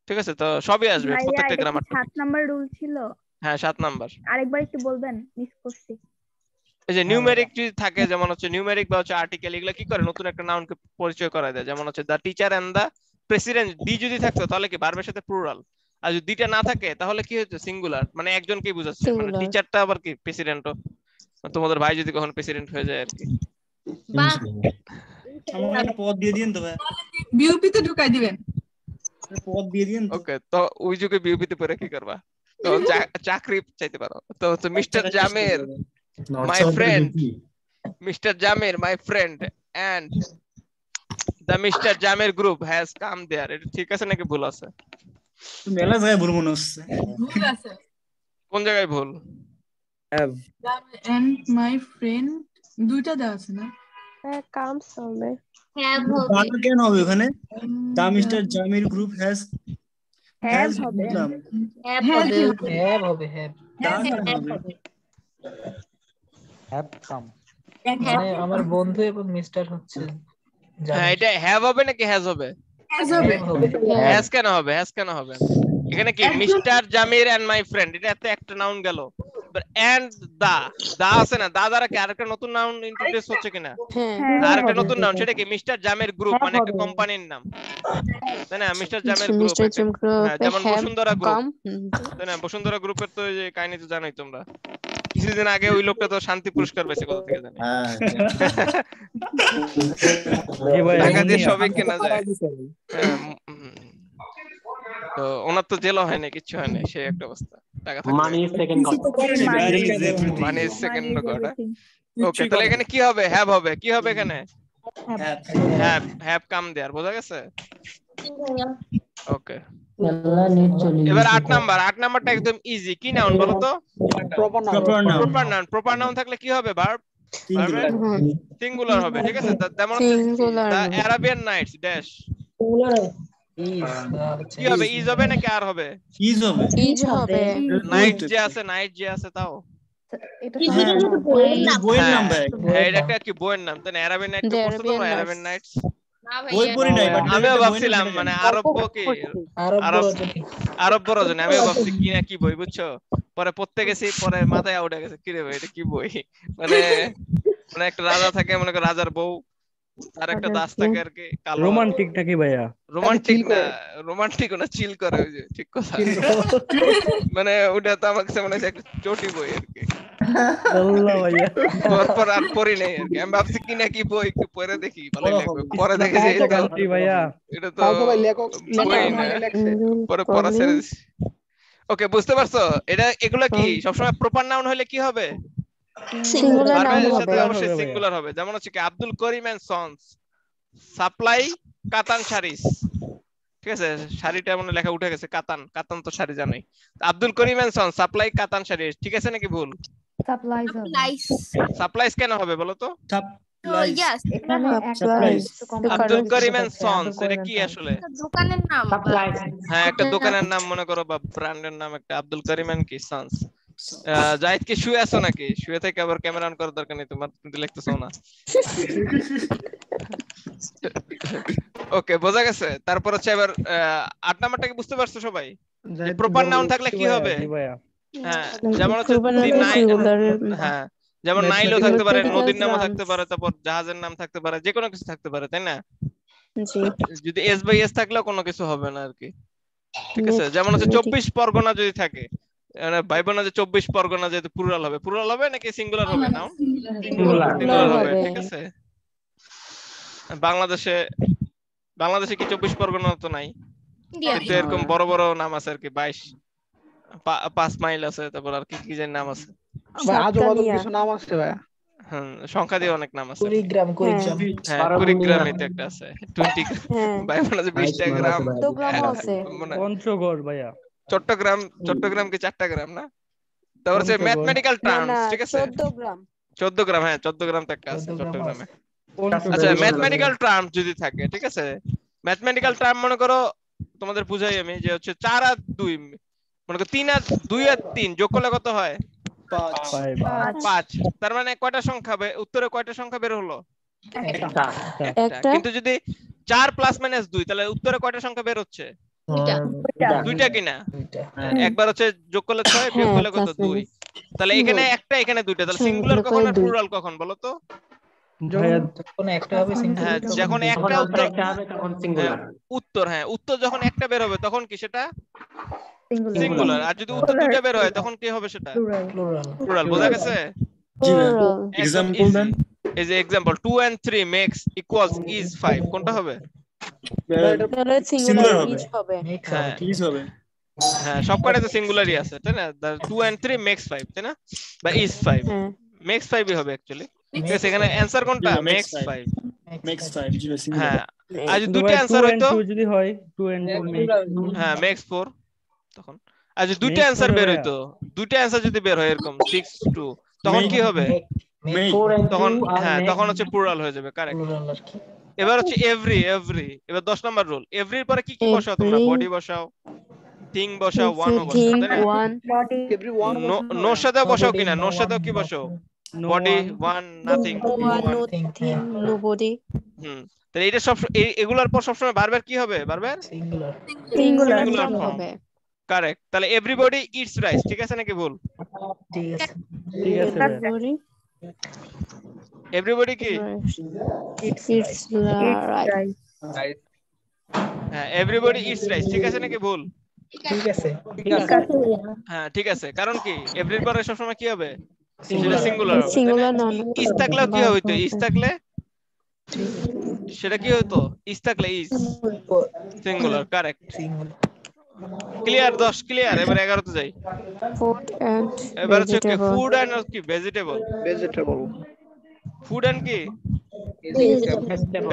ঠিক আছে? তো সবই আসবে প্রত্যেকটা গ্রামার। 7 নাম্বার রুল ছিল, হ্যাঁ 7 নাম্বার, আরেকবার একটু বলবেন, মিস করছি। এই যে নিউমেরিক যদি থাকে, যেমন হচ্ছে নিউমেরিক বা হচ্ছে আর্টিকেল, এগুলা কি করে? নতুন একটা নাউনকে পরিচয় করায় দেয়। যেমন হচ্ছে the teacher and the president, the যদি থাকতো তাহলে কি ভার্বের সাথে প্লুরাল, আর যদি ডিটা না থাকে তাহলে কি হতো? সিঙ্গুলার, মানে একজনকেই বোঝাচ্ছে। মানে টিচারটা আবার কি প্রেসিডেন্টও, তোমাদের ভাই যদি কখনো প্রেসিডেন্ট হয়ে যায় আর কি। বাহ, আমাকে পদ দিয়ে দিন তো ভাই, বিইউপি তে ঢুকাই দিবেন, পদ দিয়ে দিন। ওকে, তো ওই যুগে বিইউপি তে পরে কি করবা? তো চাকরি চাইতে পারো। তো হচ্ছে mister Zamir my friend, Mr. Jamir my friend and the Mr. Jamir group has come there. এটা ঠিক আছে নাকি ভুল আছে? মেলা জায়গায় ভুল মনে হচ্ছে, ভুল আছে। কোন জায়গায় ভুল? and my friend দুইটা দেওয়া আছে না? comes হবে, have হবে, আর কেন হবে ওখানে? the Mr. Jamir group has হবে, have হবে have come, মানে আমার বন্ধু এবং মিস্টার হচ্ছে। হ্যাঁ, এটা হ্যাভ হবে নাকি হ্যাজ হবে? হ্যাজ হবে। হ্যাজ কেন হবে? হ্যাজ কেন হবে এখানে? কি mister Zamir and my friend, এটা তো একটা নাউন গেল। এন্ড দা, দা আছে না, দা দ্বারা কি আরেকটা নতুন নাউন ইন্ট্রোডিউস হচ্ছে কিনা? আরেকটা নতুন নাউন, সেটা কি? মিস্টার জামির গ্রুপ মানে একটা কোম্পানির নাম, তাই না? মিস্টার জামির গ্রুপ, যেমন বসুন্ধরা গ্রুপ, তাই না? বসুন্ধরা গ্রুপের তো এই যে কাহিনী তো জানোই তোমরা, কিছুদিন আগে ওই লোকটা তো শান্তি পুরস্কার পেয়েছে, কত থেকে জানি। টাকা দিয়ে সবাই কেনা যায়, তো ওনার তো জেল হয় না, কিছু হয় না, সেই একটা অবস্থা। টাকা থাকে, money is second god, money is second god. Okay, তাহলে এখানে কি হবে? হ্যাভ হবে। কি হবে এখানে? Have, have come there. বোঝা গেছে? ওকে, এবার 8 নাম্বার। 8 নাম্বারটা একদম ইজি। কি নাউন বলো তো? Proper noun. Proper noun, proper noun থাকলে কি হবে? ভার্ব সিঙ্গুলার হবে, ঠিক আছে? যেমন the Arabian Nights dash, singular কি হবে? ইজ হবে নাকি আর হবে? ইজ হবে, ইজ হবে। নাইট যে আছে, নাইট যে আছে, তাও এটা বইয়ের নাম ভাই। হ্যাঁ, এটা একটা কি বইয়ের নাম, তাই না? আরাবিয়ান নাইট তো পড়ছো তোমরা? আরাবিয়ান নাইটস বই পড়ি নাই, বাট আমি ভাবছিলাম মানে আরব্য রজনী, আমি ভাবছি কি না কি বই, বুঝছো? পরে পড়তে গেছি, পরে মাথায় উঠে গেছে কি রে ভাই এটা কি বই। মানে মানে একটা রাজা থাকে, মনে করো রাজার বউ, আর একটা দাস থাকে আর কি। রোমান্টিক নাকি ভাইয়া? রোমান্টিক না, রোমান্টিক না, চিল করে। ওই যে ঠিক কথা, মানে ওটা তো আমার কাছে মনে হচ্ছে একটা চটি বই আর কি। আল্লাহ ভাইয়া, তারপর আর পড়ি নাই আর কি। আমি ভাবছি কি না কি বই, একটু পড়ে দেখি ভালো লাগবে। পরে দেখি যে এটা চটি ভাইয়া, এটা তো সবাই লেখক লেখছে, পরে পড়া ছেড়ে দিছি। ওকে, বুঝতে পারছো? এটা এগুলা কি সবসময় প্রপার নাউন হলে কি হবে? সিঙ্গুলার হবে, অবশ্যই সিঙ্গুলার হবে। যেমন হচ্ছে কি Abdul Karim and sons supply katan saris, ঠিক আছে? শাড়িটা মনে লেখা উঠে গেছে, কাতান। কাতান তো শাড়ি জানোই। Abdul Karim and sons supply katan saris, ঠিক আছে নাকি ভুল? সাপ্লাইস, সাপ্লাইস কেন হবে বলো তো? Yes. Abdul Karim and Sons. Abdul Karim and Sons. Jahid ki shoe aso naki. Shoe theke abar camera on korar dorkar nei tomar lekte sona. Okay, boja geche. Tarpor hocche ebar 8 number-ta ki bujhte parcho shobai. Proper noun thakle ki hobe? হ্যাঁ, যেমন হচ্ছে হ্যাঁ, যেমন নাইলও থাকতে পারে, নদীর নামও থাকতে পারে, তারপর জাহাজের নাম থাকতে পারে, যে কোনো কিছু থাকতে পারে, তাই না? জি, যদি এস বাই এস থাকলেও কোনো কিছু হবে না আর কি। ঠিক আছে, যেমন হচ্ছে 24 পরগনা যদি থাকে, মানে ভাইব না যে 24 পরগনা যেহেতু প্লুরাল হবে নাকি সিঙ্গুলার হবে? নাও সিঙ্গুলার হবে। ঠিক আছে, বাংলাদেশে বাংলাদেশে কি 24 পরগনা তো নাই, কিন্তু এরকম বড় বড় নাম আছে আর কি। 22 5 মাইল আছে, তারপর আর কি কি জানি নাম আছে ভাই, আজও কত কিছু নাম আছে ভাই। হ্যাঁ, সংখ্যা দিয়ে অনেক নাম আছে। 20 গ্রাম কইছাম, 12 গ্রাম এতে একটা আছে, 20 ভাই মানে 20 টা গ্রাম তো গ্রাম আছে। পঞ্চগড় ভাইয়া, চট্টগ্রাম, চট্টগ্রাম কি 4 টা গ্রাম না? তারপর সে ম্যাথমেটিক্যাল টার্মস, ঠিক আছে, 14 গ্রাম, 14 গ্রাম, হ্যাঁ 14 গ্রাম টাকা আছে চট্টগ্রামে। আচ্ছা, ম্যাথমেটিক্যাল টার্মস যদি থাকে, ঠিক আছে, ম্যাথমেটিক্যাল টার্ম মনে করো তোমাদের বুঝাই আমি, যে হচ্ছে 4 আর 2 মনে করো 3 আর 2 আর 3 যোগ করলে কত হয়? 5। তার মানে কয়টা সংখ্যা হবে? উত্তরে কয়টা সংখ্যা বের হলো? একটা। কিন্তু যদি 4 ± 2 তাহলে উত্তরে কয়টা সংখ্যা বের হচ্ছে? দুইটা কিনা? একবার হচ্ছে যোগ করলে 6, বিয়োগ করলে কত? 2। তাহলে এখানে একটা, এখানে দুইটা, তাহলে সিঙ্গুলার কখন আর প্লুরাল কখন বলো তো? যখন একটা হবে সিঙ্গুলার। হ্যাঁ, যখন একটা হবে তখন সিঙ্গুলার। উত্তর, হ্যাঁ উত্তর যখন একটা বের হবে তখন কি সেটা সিঙ্গুলার, আর যদি উত্তর দুটো বের হয় তখন কি হবে সেটা প্লুরাল। প্লুরাল বোঝা গেছে? জি। एग्जांपल দেন, এই যে example 2 and 3 makes equals is 5, কোনটা হবে? এটা সিঙ্গুলার হবে। হ্যাঁ ঠিক হবে, হ্যাঁ সবকটা তো সিঙ্গুলারই আছে, তাই না? 2 and 3 makes 5, তাই না? বা is 5, makes 5 হবে অ্যাকচুয়ালি। ঠিক আছে, এখানে आंसर কোনটা? makes 5, makes 5, জি সিঙ্গুলার। হ্যাঁ, আর যদি দুটো आंसर হয় তো 2 যদি হয় 2 and 4, হ্যাঁ makes 4 তখন। আর যদি দুটো आंसर বের হয় তো, দুটো आंसर যদি বের হয় এরকম 6 2 তখন কি হবে? তখন হ্যাঁ তখন হচ্ছে প্লুরাল হয়ে যাবে, কারেক্ট। এবার হচ্ছে এভরি, এবার 10 নাম্বার রুল, এভরির পরে কি কি বসাও তোমরা? বডি বসাও, থিং বসাও, ওয়ান বসাও, তাই না? নো সাথে বসাও কিনা? নো সাথে কি বসাও? Body, one, nothing, no thing, no body. তাহলে এটা সব এগুলার পর সব সময় বারবার কি হবে? বারবার সিঙ্গুলার, সিঙ্গুলার হবে, কারেক্ট। তাহলে এভরিবডি ইটস রাইস, ঠিক আছে নাকি ভুল? ঠিক আছে, ঠিক আছে। এভরিবডি কি ইটস রাইস, হ্যাঁ এভরিবডি ইটস রাইস, ঠিক আছে নাকি ভুল? ঠিক আছে, ঠিক আছে, হ্যাঁ ঠিক আছে। কারণ কি এভরির পরে সব সময় কি হবে? সিঙ্গুলার, সিঙ্গুলার নন। ইস থাকলে কি হইতো? ইস থাকলে সেটা কি হইতো? ইস থাকলে is singular, correct. Clear 10 clear. এবার 11 তে যাই, ফুড এন্ড। এবার হচ্ছে কি ফুড এন্ড কি ভেজিটেবল? ভেজিটেবল, ফুড এন্ড কি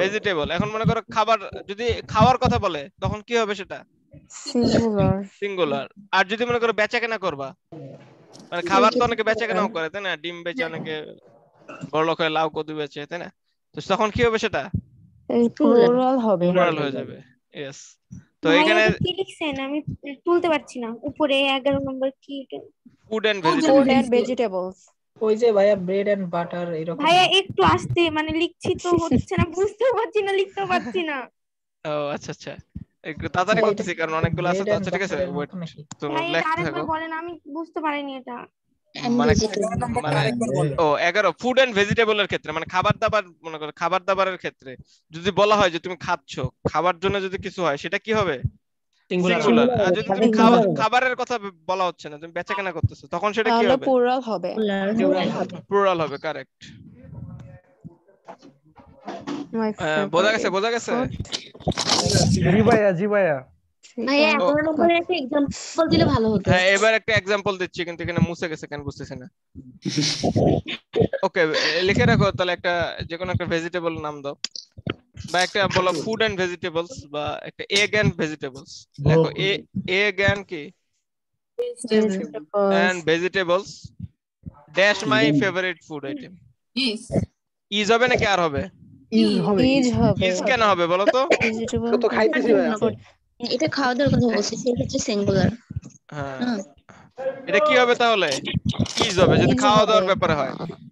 ভেজিটেবল। এখন মনে করো খাবার, যদি খাওয়ার কথা বলে তখন কি হবে সেটা? Singular, singular. আর যদি মনে করো বেচা কেনা করবা, মানে খাবার তো অনেকে বেচা কেনাও করে, তাই না? ডিম বেচে অনেকে, বড় লোক হয় লাউ কদু বেচে, তাই না? তো তখন কি হবে সেটা? প্লুরাল হবে, প্লুরাল হয়ে যাবে। ইয়েস। তো এখানে কি লিখছেন আমি তুলতে পারছি না, উপরে 11 নম্বর কি? Food and vegetables. ওই যে ভাইয়া ব্রেড এন্ড বাটার এরকম। ভাইয়া একটু আস্তে, মানে লিখছি তো হচ্ছে না, বুঝতে পারছি না, লিখতে পারছি না। ও আচ্ছা আচ্ছা, একটু তাড়াতাড়ি করতেছি কারণ অনেকগুলো আছে তো। আচ্ছা ঠিক আছে, ওয়েট, তুমি লেখতে থাকো। আরেকবার বলেন, আমি বুঝতে পারিনি এটা। মানে ও 11 ফুড এন্ড ভেজিটেবলের ক্ষেত্রে, মানে খাবার দাবার, মনে করো খাবার দাবারের ক্ষেত্রে যদি বলা হয় যে তুমি খাচ্ছো, খাবার জন্য যদি কিছু হয় সেটা কি হবে? সিঙ্গুলার। আর যদি তুমি খাবারের কথা বলা হচ্ছে না, তুমি বেচা কেনা করতেছো, তখন সেটা কি হবে? প্লুরাল হবে, প্লুরাল হবে, কারেক্ট। বোঝা গেছে? বোঝা গেছে? জি ভাইয়া, জি ভাইয়া। এবার একটা এক্সাম্পল দিচ্ছি, কিন্তু এখানে মুছে গেছে কেন বুঝতেছি না। ওকে, লিখে রাখো তাহলে, একটা যেকোনো একটা ভেজিটেবল নাম দাও, বা একটা বলো ফুড এন্ড ভেজিটেবলস, বা একটা এগ এন্ড ভেজিটেবলস লেখো। এগ এন্ড কি and vegetables dash my favourite food item. Is হবে না কি আর হবে? ইজ হবে। ইজ কেন হবে বলো তো? তো খাইতেছি ভাই এটা খাওয়া দাওয়ার কথা বলছি, সেই ক্ষেত্রে সিঙ্গুলার। হ্যাঁ এটা কি হবে তাহলে? ইজ হবে যদি খাওয়া দাওয়ার ব্যাপারে হয়।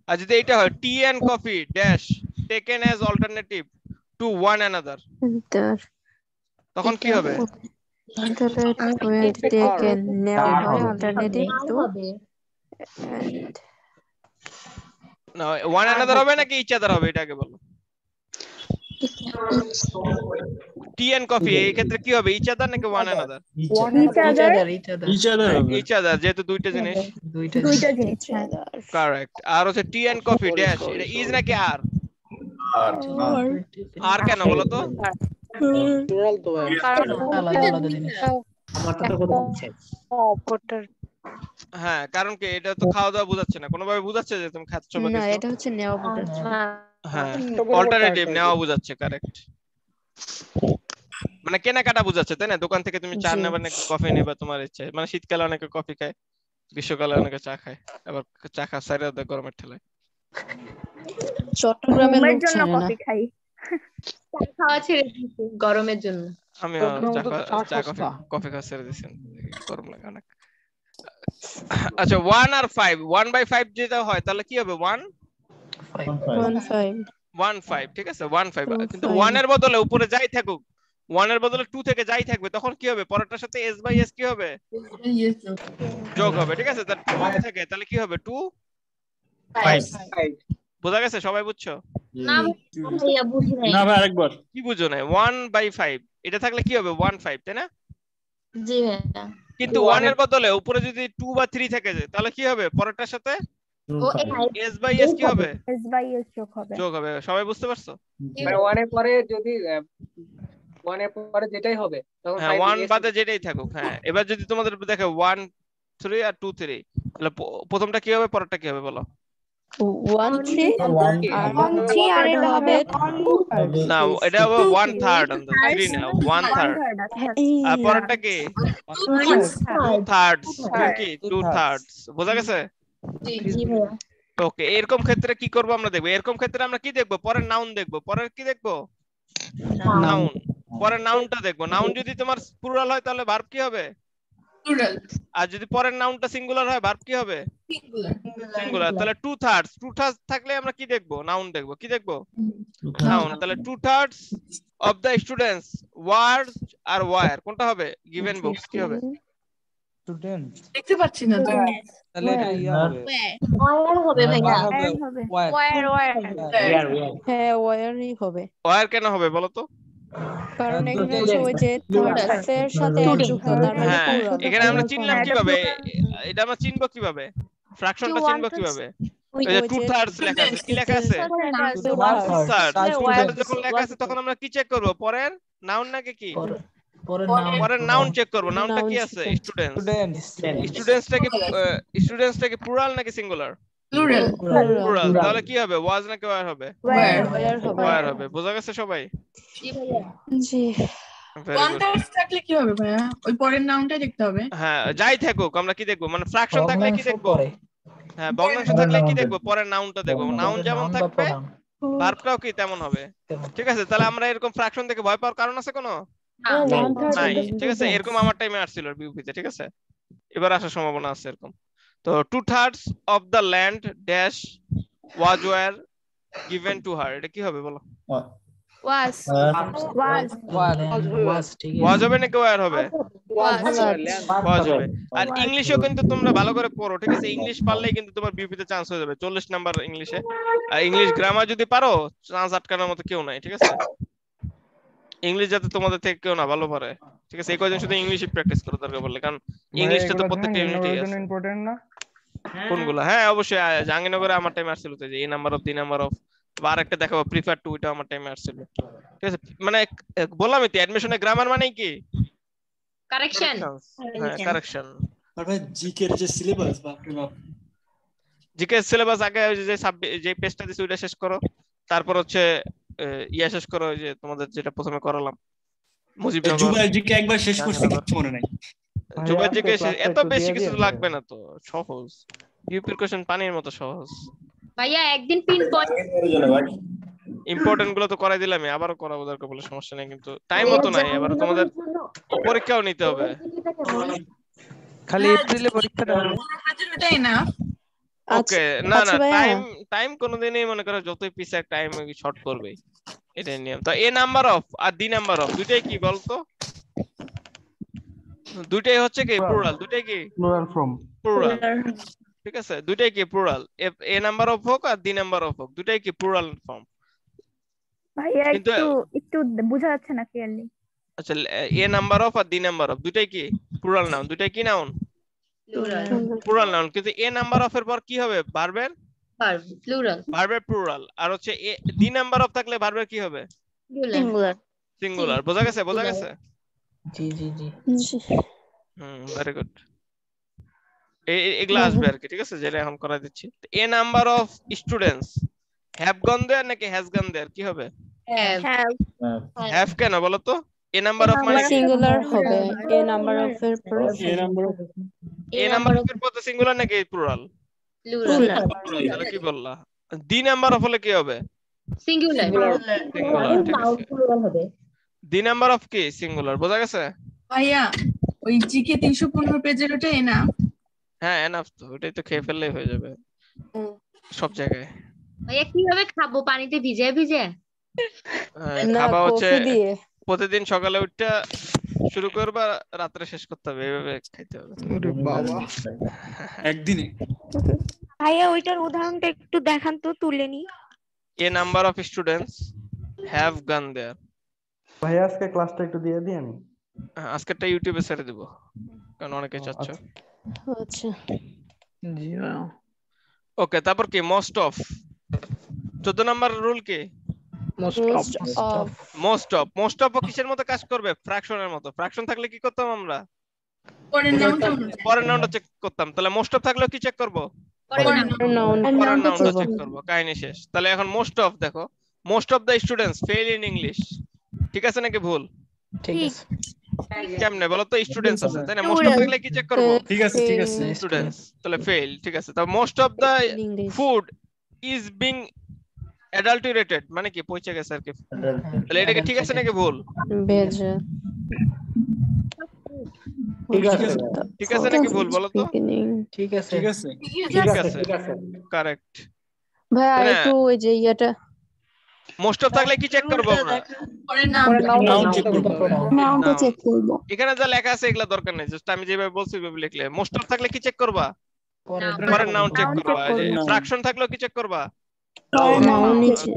আর যদি এটা হয় tea and coffee dash taken as alternative to one another, তখন কি হবে? টেকেন অল্টারনেটিভ টু না ওয়ান অ্যানাদার হবে নাকি ইচ আদার হবে? এটা আগে বলো। টি এন্ড কফি এই ক্ষেত্রে কি হবে? ইচ আদার নাকি ওয়ান অ্যানাদার? ইচ আদার যেহেতু দুইটা জিনিস কারেক্ট। আর হচ্ছে টি এন্ড কফি ড্যাশ এটা ইজ নাকি আর? আর কেন বলো তো? প্লুরাল তো ভাই, কারণ আলাদা জিনিস। আমারটা তো কত আছে অপরটার। হ্যাঁ কারণ কি এটা তো খাওয়া দাওয়া বোঝাচ্ছে না, কোনোভাবে বোঝাচ্ছে যে তুমি খাচ্ছো বা কিছু না, এটা হচ্ছে নেওয়া বোঝাচ্ছে। হ্যাঁ অল্টারনেটিভ নেওয়া বোঝাচ্ছে, কারেক্ট। মানে কেনাকাটা বোঝাচ্ছে তাই না? দোকান থেকে তুমি চা নেবা নাকি কফি নেবা তোমার ইচ্ছে। মানে শীতকালে অনেকে কফি খায়, গ্রীষ্মকালে অনেকে চা খায়, আবার চা খাওয়া সাইড আলাদা গরমের ঠেলায়। চট্টগ্রামের লোক জন্য কফি খাই, চা খাওয়া ছেড়ে দিয়েছি গরমের জন্য। আমি চা কফি খাওয়া ছেড়ে দিয়েছি, গরম লাগে অনেক। আচ্ছা 1 আর 5 1/5 যেটা হয় তাহলে কি হবে? 1/5 ঠিক আছে 1/5 কিন্তু 1 এর বদলে উপরে যাই থাকুক, 1 এর বদলে 2 থেকে যাই থাকবে, তখন কি হবে? পরেরটার সাথে s/s কি হবে? যোগ হবে। ঠিক আছে তাহলে 1 থেকে তাহলে কি হবে? 2/5। বুঝা গেছে? সবাই বুঝছো না? ভাইয়া বুঝি নাই। না ভাই আরেকবার কি বুঝো না? 1/5 এটা থাকলে কি হবে? 1/5 তাই না? জি ভাইয়া। কিন্তু 1 এর বদলে উপরে যদি 2 বা 3 থাকে যায় তাহলে কি হবে? পরেরটার সাথে s/s কি হবে? s/s যোগ হবে। সবাই বুঝতে পারছো? মানে 1 এর পরে যদি 1 এর পরে যেটাই হবে তখন 1 বাদে যেটাই থাকুক। হ্যাঁ এবার যদি তোমাদের দেখে 1 3 আর 2 3 তাহলে প্রথমটা কি হবে? পরেরটা কি হবে বলো? 1/3 আর এটা হবে না, এটা হবে 1/3 অন দ্য স্ক্রিন। 1/3 আর পরেরটা কি? 2/3। বুঝা গেছে? জি জি ভাইয়া। ওকে এরকম ক্ষেত্রে কি করব আমরা দেখব? এরকম ক্ষেত্রে আমরা কি দেখব? পরের নাউন দেখব। পরের কি দেখব? নাউন। পরের নাউনটা দেখব। নাউন যদি তোমার প্লুরাল হয় তাহলে ভার্ব কি হবে? প্লুরাল। আর যদি পরের নাউনটা সিঙ্গুলার হয় ভার্ব কি হবে? সিঙ্গুলার। তাহলে 2/3 থাকলে আমরা কি দেখব? নাউন দেখব। কি দেখব? নাউন। তাহলে 2/3 অফ দা স্টুডেন্টস ওয়ার্ডস আর ওয়ার কোনটা হবে? গিভেন বুকস কি হবে? স্টুডেন্ট দেখতে পাচ্ছি না তো, তাহলে এটা ইয়া হবে ওয়ার হবে ভাইয়া। ওয়ার হ্যাঁ ওয়ারই হবে। ওয়ার কেন হবে বলো তো? কারণ এখানে ওই যে এর সাথে যুক্ত না। হ্যাঁ এখানে আমরা চিনলাম কিভাবে? এটা আমরা চিনব কিভাবে? ফ্র্যাকশনটা চিনব কিভাবে? ওই যে 2/3 লেখা আছে, কি লেখা আছে? 2/3 যখন লেখা আছে তখন আমরা কি চেক করব? পরের নাউন নাকি কি? পরের নাউন চেক করব। নাউনটা কি আছে? স্টুডেন্টসটাকে প্লুরাল নাকি সিঙ্গুলার? প্লুরাল। তাহলে কি হবে? ওয়াজ নাকি ওয়ার হবে? ওয়ার হবে। বুঝা গেছে সবাই? জি ভাইয়া। জি 1/3 থাকলে কি হবে ভাইয়া? ওই পরের নাউনটা দেখতে হবে। হ্যাঁ যাই থাকুক আমরা কি দেখব? মানে ফ্র্যাকশন থাকলে কি দেখব? হ্যাঁ ভগ্নাংশ থাকলে কি দেখব? পরের নাউনটা দেখব। নাউন যেমন থাকবে ভার্বটাও কি তেমন হবে। ঠিক আছে তাহলে আমরা এরকম ফ্র্যাকশন থেকে ভয় পাওয়ার কারণ আছে কোনো? ঠিক আছে এরকম আমার টাইমে আসছিল বিউপিতে, ঠিক আছে এবার আসার সম্ভাবনা আছে এরকম। তো 2/3 of the land dash was were given to her এটা কি হবে বলো? ওয়াজ হবে নাকি ওয়্যার হবে? ওয়াজ হবে। আর ইংলিশও কিন্তু তোমরা ভালো করে পড়ো, ঠিক আছে? ইংলিশ পারলেই কিন্তু তোমার বিউপিতে চান্স হয়ে যাবে 40 নাম্বার ইংলিশে। আর ইংলিশ গ্রামার যদি পারো চান্স আটকানোর মতো কেউ নাই, ঠিক আছে? ইংলিশ যাতে তোমাদের থেকে কেউ না ভালো পারে, ঠিক আছে? এই কয়জন শুধু ইংলিশে প্র্যাকটিস করো দরকার বললে, কারণ ইংলিশটা তো প্রত্যেকটা ইউনিটেই আছে। ইম্পর্টেন্ট না কোনগুলো? হ্যাঁ অবশ্যই জাহাঙ্গীরনগরে আমার টাইম আসছিল তো, যে এই number of the number of আর একটা দেখাবো প্রিফার টু, এটা আমার টাইমে আসছিল, ঠিক আছে? মানে বললাম এতে অ্যাডমিশনে গ্রামার মানে কি? কারেকশন। হ্যাঁ কারেকশন। আর ভাই জিকে এর যে সিলেবাস, বাপ রে বাপ, জিকে এর সিলেবাস আগে যে পেজটা দিছি ওটা শেষ করো, তারপর হচ্ছে ইয়া শেষ করো যে তোমাদের যেটা প্রথমে করালাম মুজিবনগর। জুবাইরজিকে একবার শেষ করতে কিছু মনে নাই। জুবাইরজিকে এত বেশি কিছু লাগবে না তো, সহজ। ইউপির কোশ্চেন পানির মতো সহজ। ভাইয়া একদিন পিন পয়েন্ট ইম্পর্টেন্ট গুলো তো করাই দিলাম আমি আবারো করাবো দরকার বলে সমস্যা নাই কিন্তু টাইম মত নাই এবারে তোমাদের পরীক্ষাও নিতে হবে খালি এপ্রিলে পরীক্ষাটা হবে তাই না ওকে না না টাইম টাইম কোনদিনই মনে করো যতই পিছে টাইম শর্ট করবে এটা নিয়ম তো এ নাম্বার অফ আর ডি নাম্বার অফ দুইটাই কি বলতো দুইটাই হচ্ছে কি প্লুরাল দুইটাই কি প্লুরাল ফর্ম প্লুরাল ঠিক আছে দুইটাই কি প্লুরাল এ নাম্বার অফ হোক আর ডি নাম্বার অফ হোক দুইটাই কি প্লুরাল ফর্ম ভাইয়া একটু বুঝা যাচ্ছে না ক্লিয়ারলি আচ্ছা এ নাম্বার অফ আর ডি নাম্বার অফ দুইটাই কি প্লুরাল নাউন দুইটাই কি নাউন প্লুরাল প্লুরাল নাউন কিন্তু এ নাম্বার অফ এর পর কি হবে ভার্বের ভার্ব প্লুরাল ভার্বের প্লুরাল আর হচ্ছে এ ডি নাম্বার অফ থাকলে ভার্বের কি হবে সিঙ্গুলার সিঙ্গুলার বোঝা গেছে জি জি জি very good এই ক্লাস বের কি ঠিক আছে যেটা এখন করা দিচ্ছি a number of students have gone there নাকি হ্যাজ গন देयर কি হবে হ্যাভ হ্যাভ কেন বলো তো এ নাম্বার অফ মানে সিঙ্গুলার হবে এ নাম্বার অফ এর পরে এ নাম্বার অফ এর পরে সিঙ্গুলার নাকি প্লুরাল প্লুরাল তাহলে কি বললা ডি নাম্বার অফ হলে কি হবে সিঙ্গুলার প্লুরাল হবে ডি নাম্বার অফ কি সিঙ্গুলার বোঝা গেছে ভাইয়া ওই জিকে 315 পেজের ওটা এনা হ্যাঁ এনাফ তো ওটাই তো খেয়ে ফেললেই হয়ে যাবে সব জায়গায় ভাইয়া কি হবে খাবো পানিতে ভিজে ভিজে খাওয়া হচ্ছে প্রতিদিন সকালে উঠটা শুরু করবা রাতে শেষ করতে হবে এইভাবে খেতে হবে ওরে বাবা একদিনে ভাইয়া ওইটার উদাহরণটা একটু দেখান তো তুলেনি a number of students have gone there ভাইয়া আজকে ক্লাসটা একটু দিয়ে দিন আজকেটা ইউটিউবে ছেড়ে দেব কারণ অনেকে চাচ্ছে আচ্ছা জি ওকে তারপর কি মোস্ট অফ 14 নাম্বার রুল কি মোস্ট অফ কিসের মতো কাজ করবে ফ্র্যাকশনের মতো ফ্র্যাকশন থাকলে কি করতাম আমরা পরের নাউনটা চেক করতাম তাহলে মোস্ট অফ থাকলে কি চেক করব পরের নাউনটা চেক করব কাহিনী শেষ তাহলে এখন মোস্ট অফ দেখো most of the students fail in English ঠিক আছে নাকি ভুল ঠিক আছে কেমনে বলো তো স্টুডেন্টস আছে তাই না মোস্ট অফ থাকলে কি চেক করব ঠিক আছে স্টুডেন্টস তাহলে ফেল ঠিক আছে তাহলে most of the food is being adulterated মানে কি পৌঁছে গেছে আর কি তাহলে এটা কি ঠিক আছে নাকি ভুল বেজে ঠিক আছে নাকি ভুল বলো তো ঠিক আছে কারেক্ট ভাই আর একটু ওই যে এটা মোস্ট অফ থাকলে কি চেক করব আমরা নাউনটা চেক করব এখানে যা লেখা আছে এগুলা দরকার নাই জাস্ট আমি যেভাবে বলছি ওইভাবে লিখলে মোস্ট অফ থাকলে কি চেক করবা পরের নাউন চেক করবা ফ্র্যাকশন থাকলে কি চেক করবা নাউন নিচে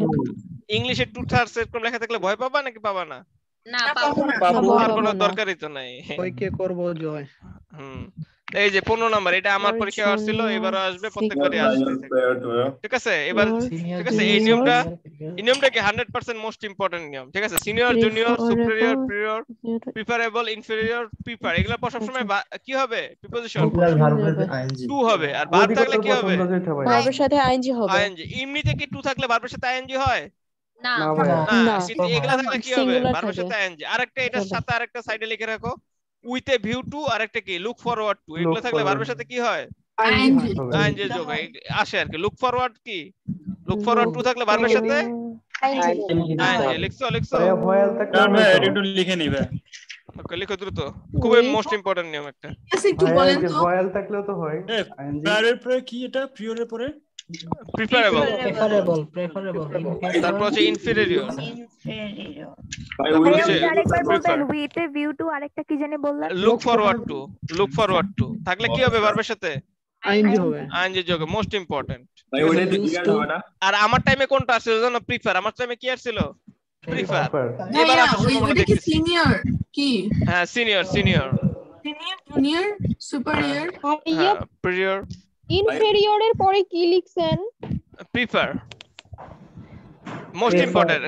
ইংলিশে 2/3 এরকম লেখা থাকলে ভয় পাবা নাকি পাবা না না পাবো আর কোনো দরকারই তো নাই ওই কি করব জয় এই যে 15 নাম্বার এটা আমার পরীক্ষা হয়েছিল এবারে আসবে প্রত্যেকবারই আসবে ঠিক আছে এবার ঠিক আছে এই নিয়মটা কি 100% মোস্ট ইম্পর্টেন্ট নিয়ম ঠিক আছে senior junior superior prior preferable inferior prefer এগুলা সব সময় কি হবে প্রিপজিশন টু হবে আর ভার্ব থাকলে কি হবে ভার্বের সাথে আইএনজি হবে আইএনজি এমনিতে কি টু থাকলে ভার্বের সাথে আইএনজি হয় না না এগুলা থাকলে কি হবে ভার্বের সাথে আইএনজি আরেকটা এটার সাথে আরেকটা সাইডে লিখে রাখো with a view to আর একটা কি look forward to এগুলা থাকলে ভার্বের সাথে কি হয় ing যোগ আসে আর কি look forward কি look forward to থাকলে ভার্বের সাথে ing লিখছো আমরা এডিট লিখে নিবা ওকে লিখো দ্রুত খুবই মোস্ট ইম্পর্টেন্ট নিয়ম একটা এসে একটু বলেন তো voyal থাকলেও তো হয় ing এর পরে কি এটা prior এর পরে preferable তারপর আছে inferior with a view to আরেকটা কি জানি বললাম look forward to থাকলে কি হবে ভার্বের সাথে ing যোগ মোস্ট ইম্পর্টেন্ট ভাই ওটা কি হবে না আর আমার টাইমে কোনটা ছিল জানো prefer আমার টাইমে কি ছিল prefer এবার ওটা কি senior কি হ্যাঁ senior junior superior prior inferior এর পরে কি লিখছেন prefer মোস্ট ইম্পর্টেন্ট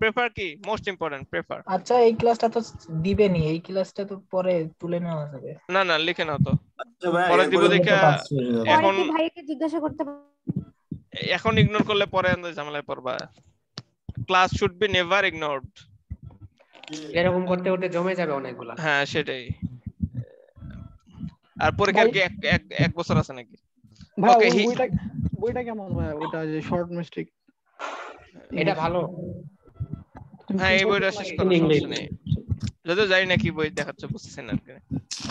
prefer কি মোস্ট ইম্পর্টেন্ট prefer আচ্ছা এই ক্লাসটা তো দিবে নি এই ক্লাসটা তো পরে তুলে নেওয়া যাবে না লিখে নাও তো পরে দিব দেখা এখন ভাইকে জিজ্ঞাসা করতে এখন ইগনোর করলে পরে আন্দাজ ঝামেলায় পড়বা class should be never ignored এরকম করতে করতে জমে যাবে অনেকগুলা হ্যাঁ সেটাই আর পরীক্ষার কি এক বছর আছে নাকি Okay, বইটা কেমন ভাই? ওটা যে শর্ট মিস্টেক, এটা ভালো। হ্যাঁ এই বইটা শেষ করো, ইংলিশ নেই যদিও জানি না কি বই দেখাচ্ছে, বুঝছেন না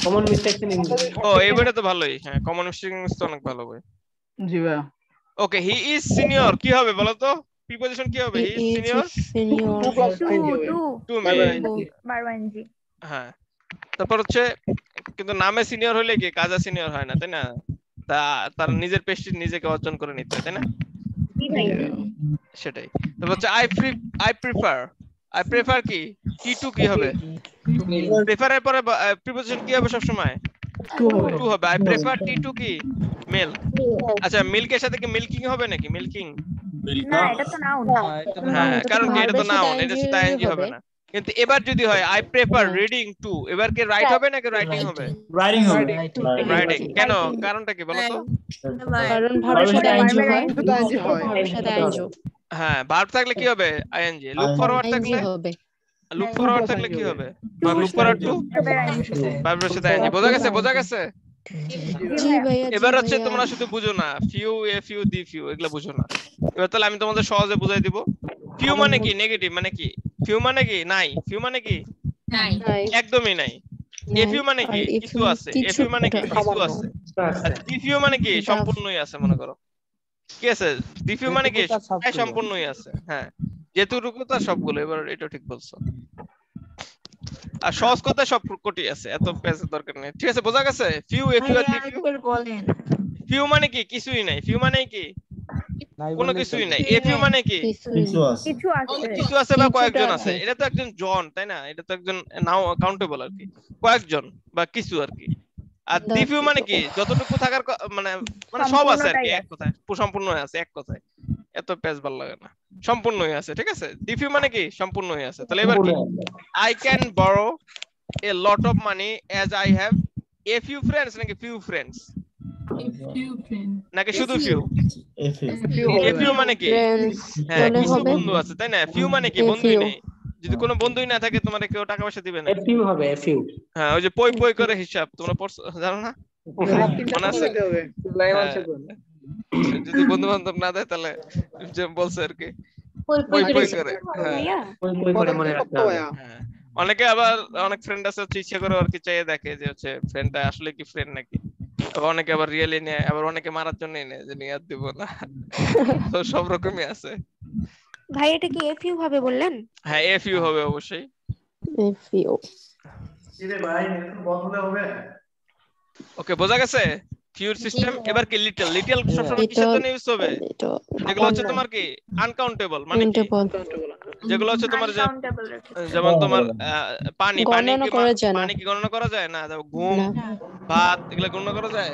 কমন মিস্টেক ইন ইংলিশ। ও এই বইটা তো ভালোই, হ্যাঁ কমন মিস্টেক তো অনেক ভালো বই। জি ভাই। Okay, he is senior, কি হবে বলো তো? প্রিপজিশন কি হবে? He is senior, senior to me। হ্যাঁ তারপর হচ্ছে কিন্তু নামে সিনিয়র হলে কি কাজা সিনিয়র হয় না, তাই না? তার নিজের পেস্টিজ নিজেকে অর্জন করে নিতে, তাই না? সেটাই। তারপর হচ্ছে আই প্রিফার কি টি টু কি হবে? প্রিফার এর পরে প্রিপজিশন কি হবে? সব সময় টু হবে। আই প্রিফার টি টু কি মিল্ক। আচ্ছা মিল্ক এর সাথে কি মিল্কিং হবে নাকি? মিল্কিং না, এটা তো নাউন। হ্যাঁ কারণ কি এটা তো নাউন, এটা সেটা আইএনজি হবে না। কিন্তু এবার যদি হয় আই প্রেফার রিডিং টু, এবার কি রাইট হবে নাকি রাইটিং হবে? রাইটিং হবে। রাইটিং কেন? কারণটা কি বলো তো? কারণ ভার্বের সাথে আইএনজি হয়। হ্যাঁ ভার্ব থাকলে কি হবে? আইএনজি। লুক ফরওয়ার্ড থাকলে হবে। লুক ফরওয়ার্ড থাকলে কি হবে? লুক ফরওয়ার্ড টু ভার্বের সাথে আইএনজি। বোঝা গেছে? বোঝা গেছে? এবার হচ্ছে তোমরা শুধু বুঝো না few a few the few, এগুলা বুঝো না। এবার তাহলে আমি তোমাদের সহজে বুঝাই দিব। ফিউ মানে কি? নেগেটিভ। মানে কি ফিউ? মানে কি নাই। ফিউ মানে কি নাই, একদমই নাই। এ ফিউ মানে কি? কিছু আছে। এ ফিউ মানে কি? কিছু আছে। আচ্ছা দি ফিউ মানে কি? সম্পূর্ণই আছে। মনে করো কি আছে? দি ফিউ মানে কি? সম্পূর্ণই আছে। হ্যাঁ যেটুকু তা সবগুলো। এবার এটা ঠিক বলছো। আর সহজ কথা সব কোটি আছে, এত পেজ দরকার নেই। ঠিক আছে বোঝা গেছে? ফিউ এ ফিউ আর দি ফিউ। ফিউ মানে কি? কিছুই নাই। ফিউ মানে কি? কোনো কিছুই নাই। এ ফিউ মানে কি? কিছু আছে। কিছু আছে বা কয়েকজন আছে। এটা তো একজন জন, তাই না? এটা তো একজন নাও কাউন্টেবল আর কি, কয়েকজন বা কিছু আর কি। আর দি ফিউ মানে কি? যতটুকু থাকার মানে মানে সব আছে আর কি, এক কথায় সম্পূর্ণ আছে। এক কথায় এত পেজ ভালো লাগে না, সম্পূর্ণই আছে। ঠিক আছে দি ফিউ মানে কি? সম্পূর্ণই আছে। তাহলে এবার কি? I can borrow a lot of money as I have a few friends নাকি ফিউ ফ্রেন্ডস? নাকি শুধু ফিউ? এ ফিউ মানে কি? হ্যাঁ কিছু বন্ধু আছে, তাই না? ফিউ মানে কি? বন্ধুই নেই। যদি কোনো বন্ধুই না থাকে তোমারে কেউ টাকা পয়সা দিবে না, এ ফিউ হবে। এ ফিউ হ্যাঁ ওই যে পই পই করে হিসাব, তোমরা জানো না? মনে আছে? যদি বন্ধু বান্ধব না দেয় তাহলে বলছে আর কি পই পই করে। হ্যাঁ পই পই করে মনে রাখতে হয়। অনেকে আবার অনেক ফ্রেন্ড আছে ইচ্ছা করে আর কি চাইয়ে দেখে যে হচ্ছে ফ্রেন্ডটা আসলে কি ফ্রেন্ড নাকি। অনেকে আবার রিয়েলি নেয়, আবার অনেকে মারার জন্য নেয় যে নিয়ে আর দিব না। তো সব রকমই আছে ভাই। এটা কি এফইউ হবে বললেন? হ্যাঁ এফইউ হবে অবশ্যই। এফইউ এর ভাই বদলে হবে। ওকে বোঝা গেছে ফিউর সিস্টেম। এবার কি লিটল? লিটল সবসময় কিসের জন্য ইউজ হবে? যেগুলো হচ্ছে তোমার কি আনকাউন্টেবল, মানে কি যেগুলো হচ্ছে তোমার যেমন তোমার পানি, পানি কি গণনা করা যায় না? ঘুম ভাত এগুলো গণনা করা যায়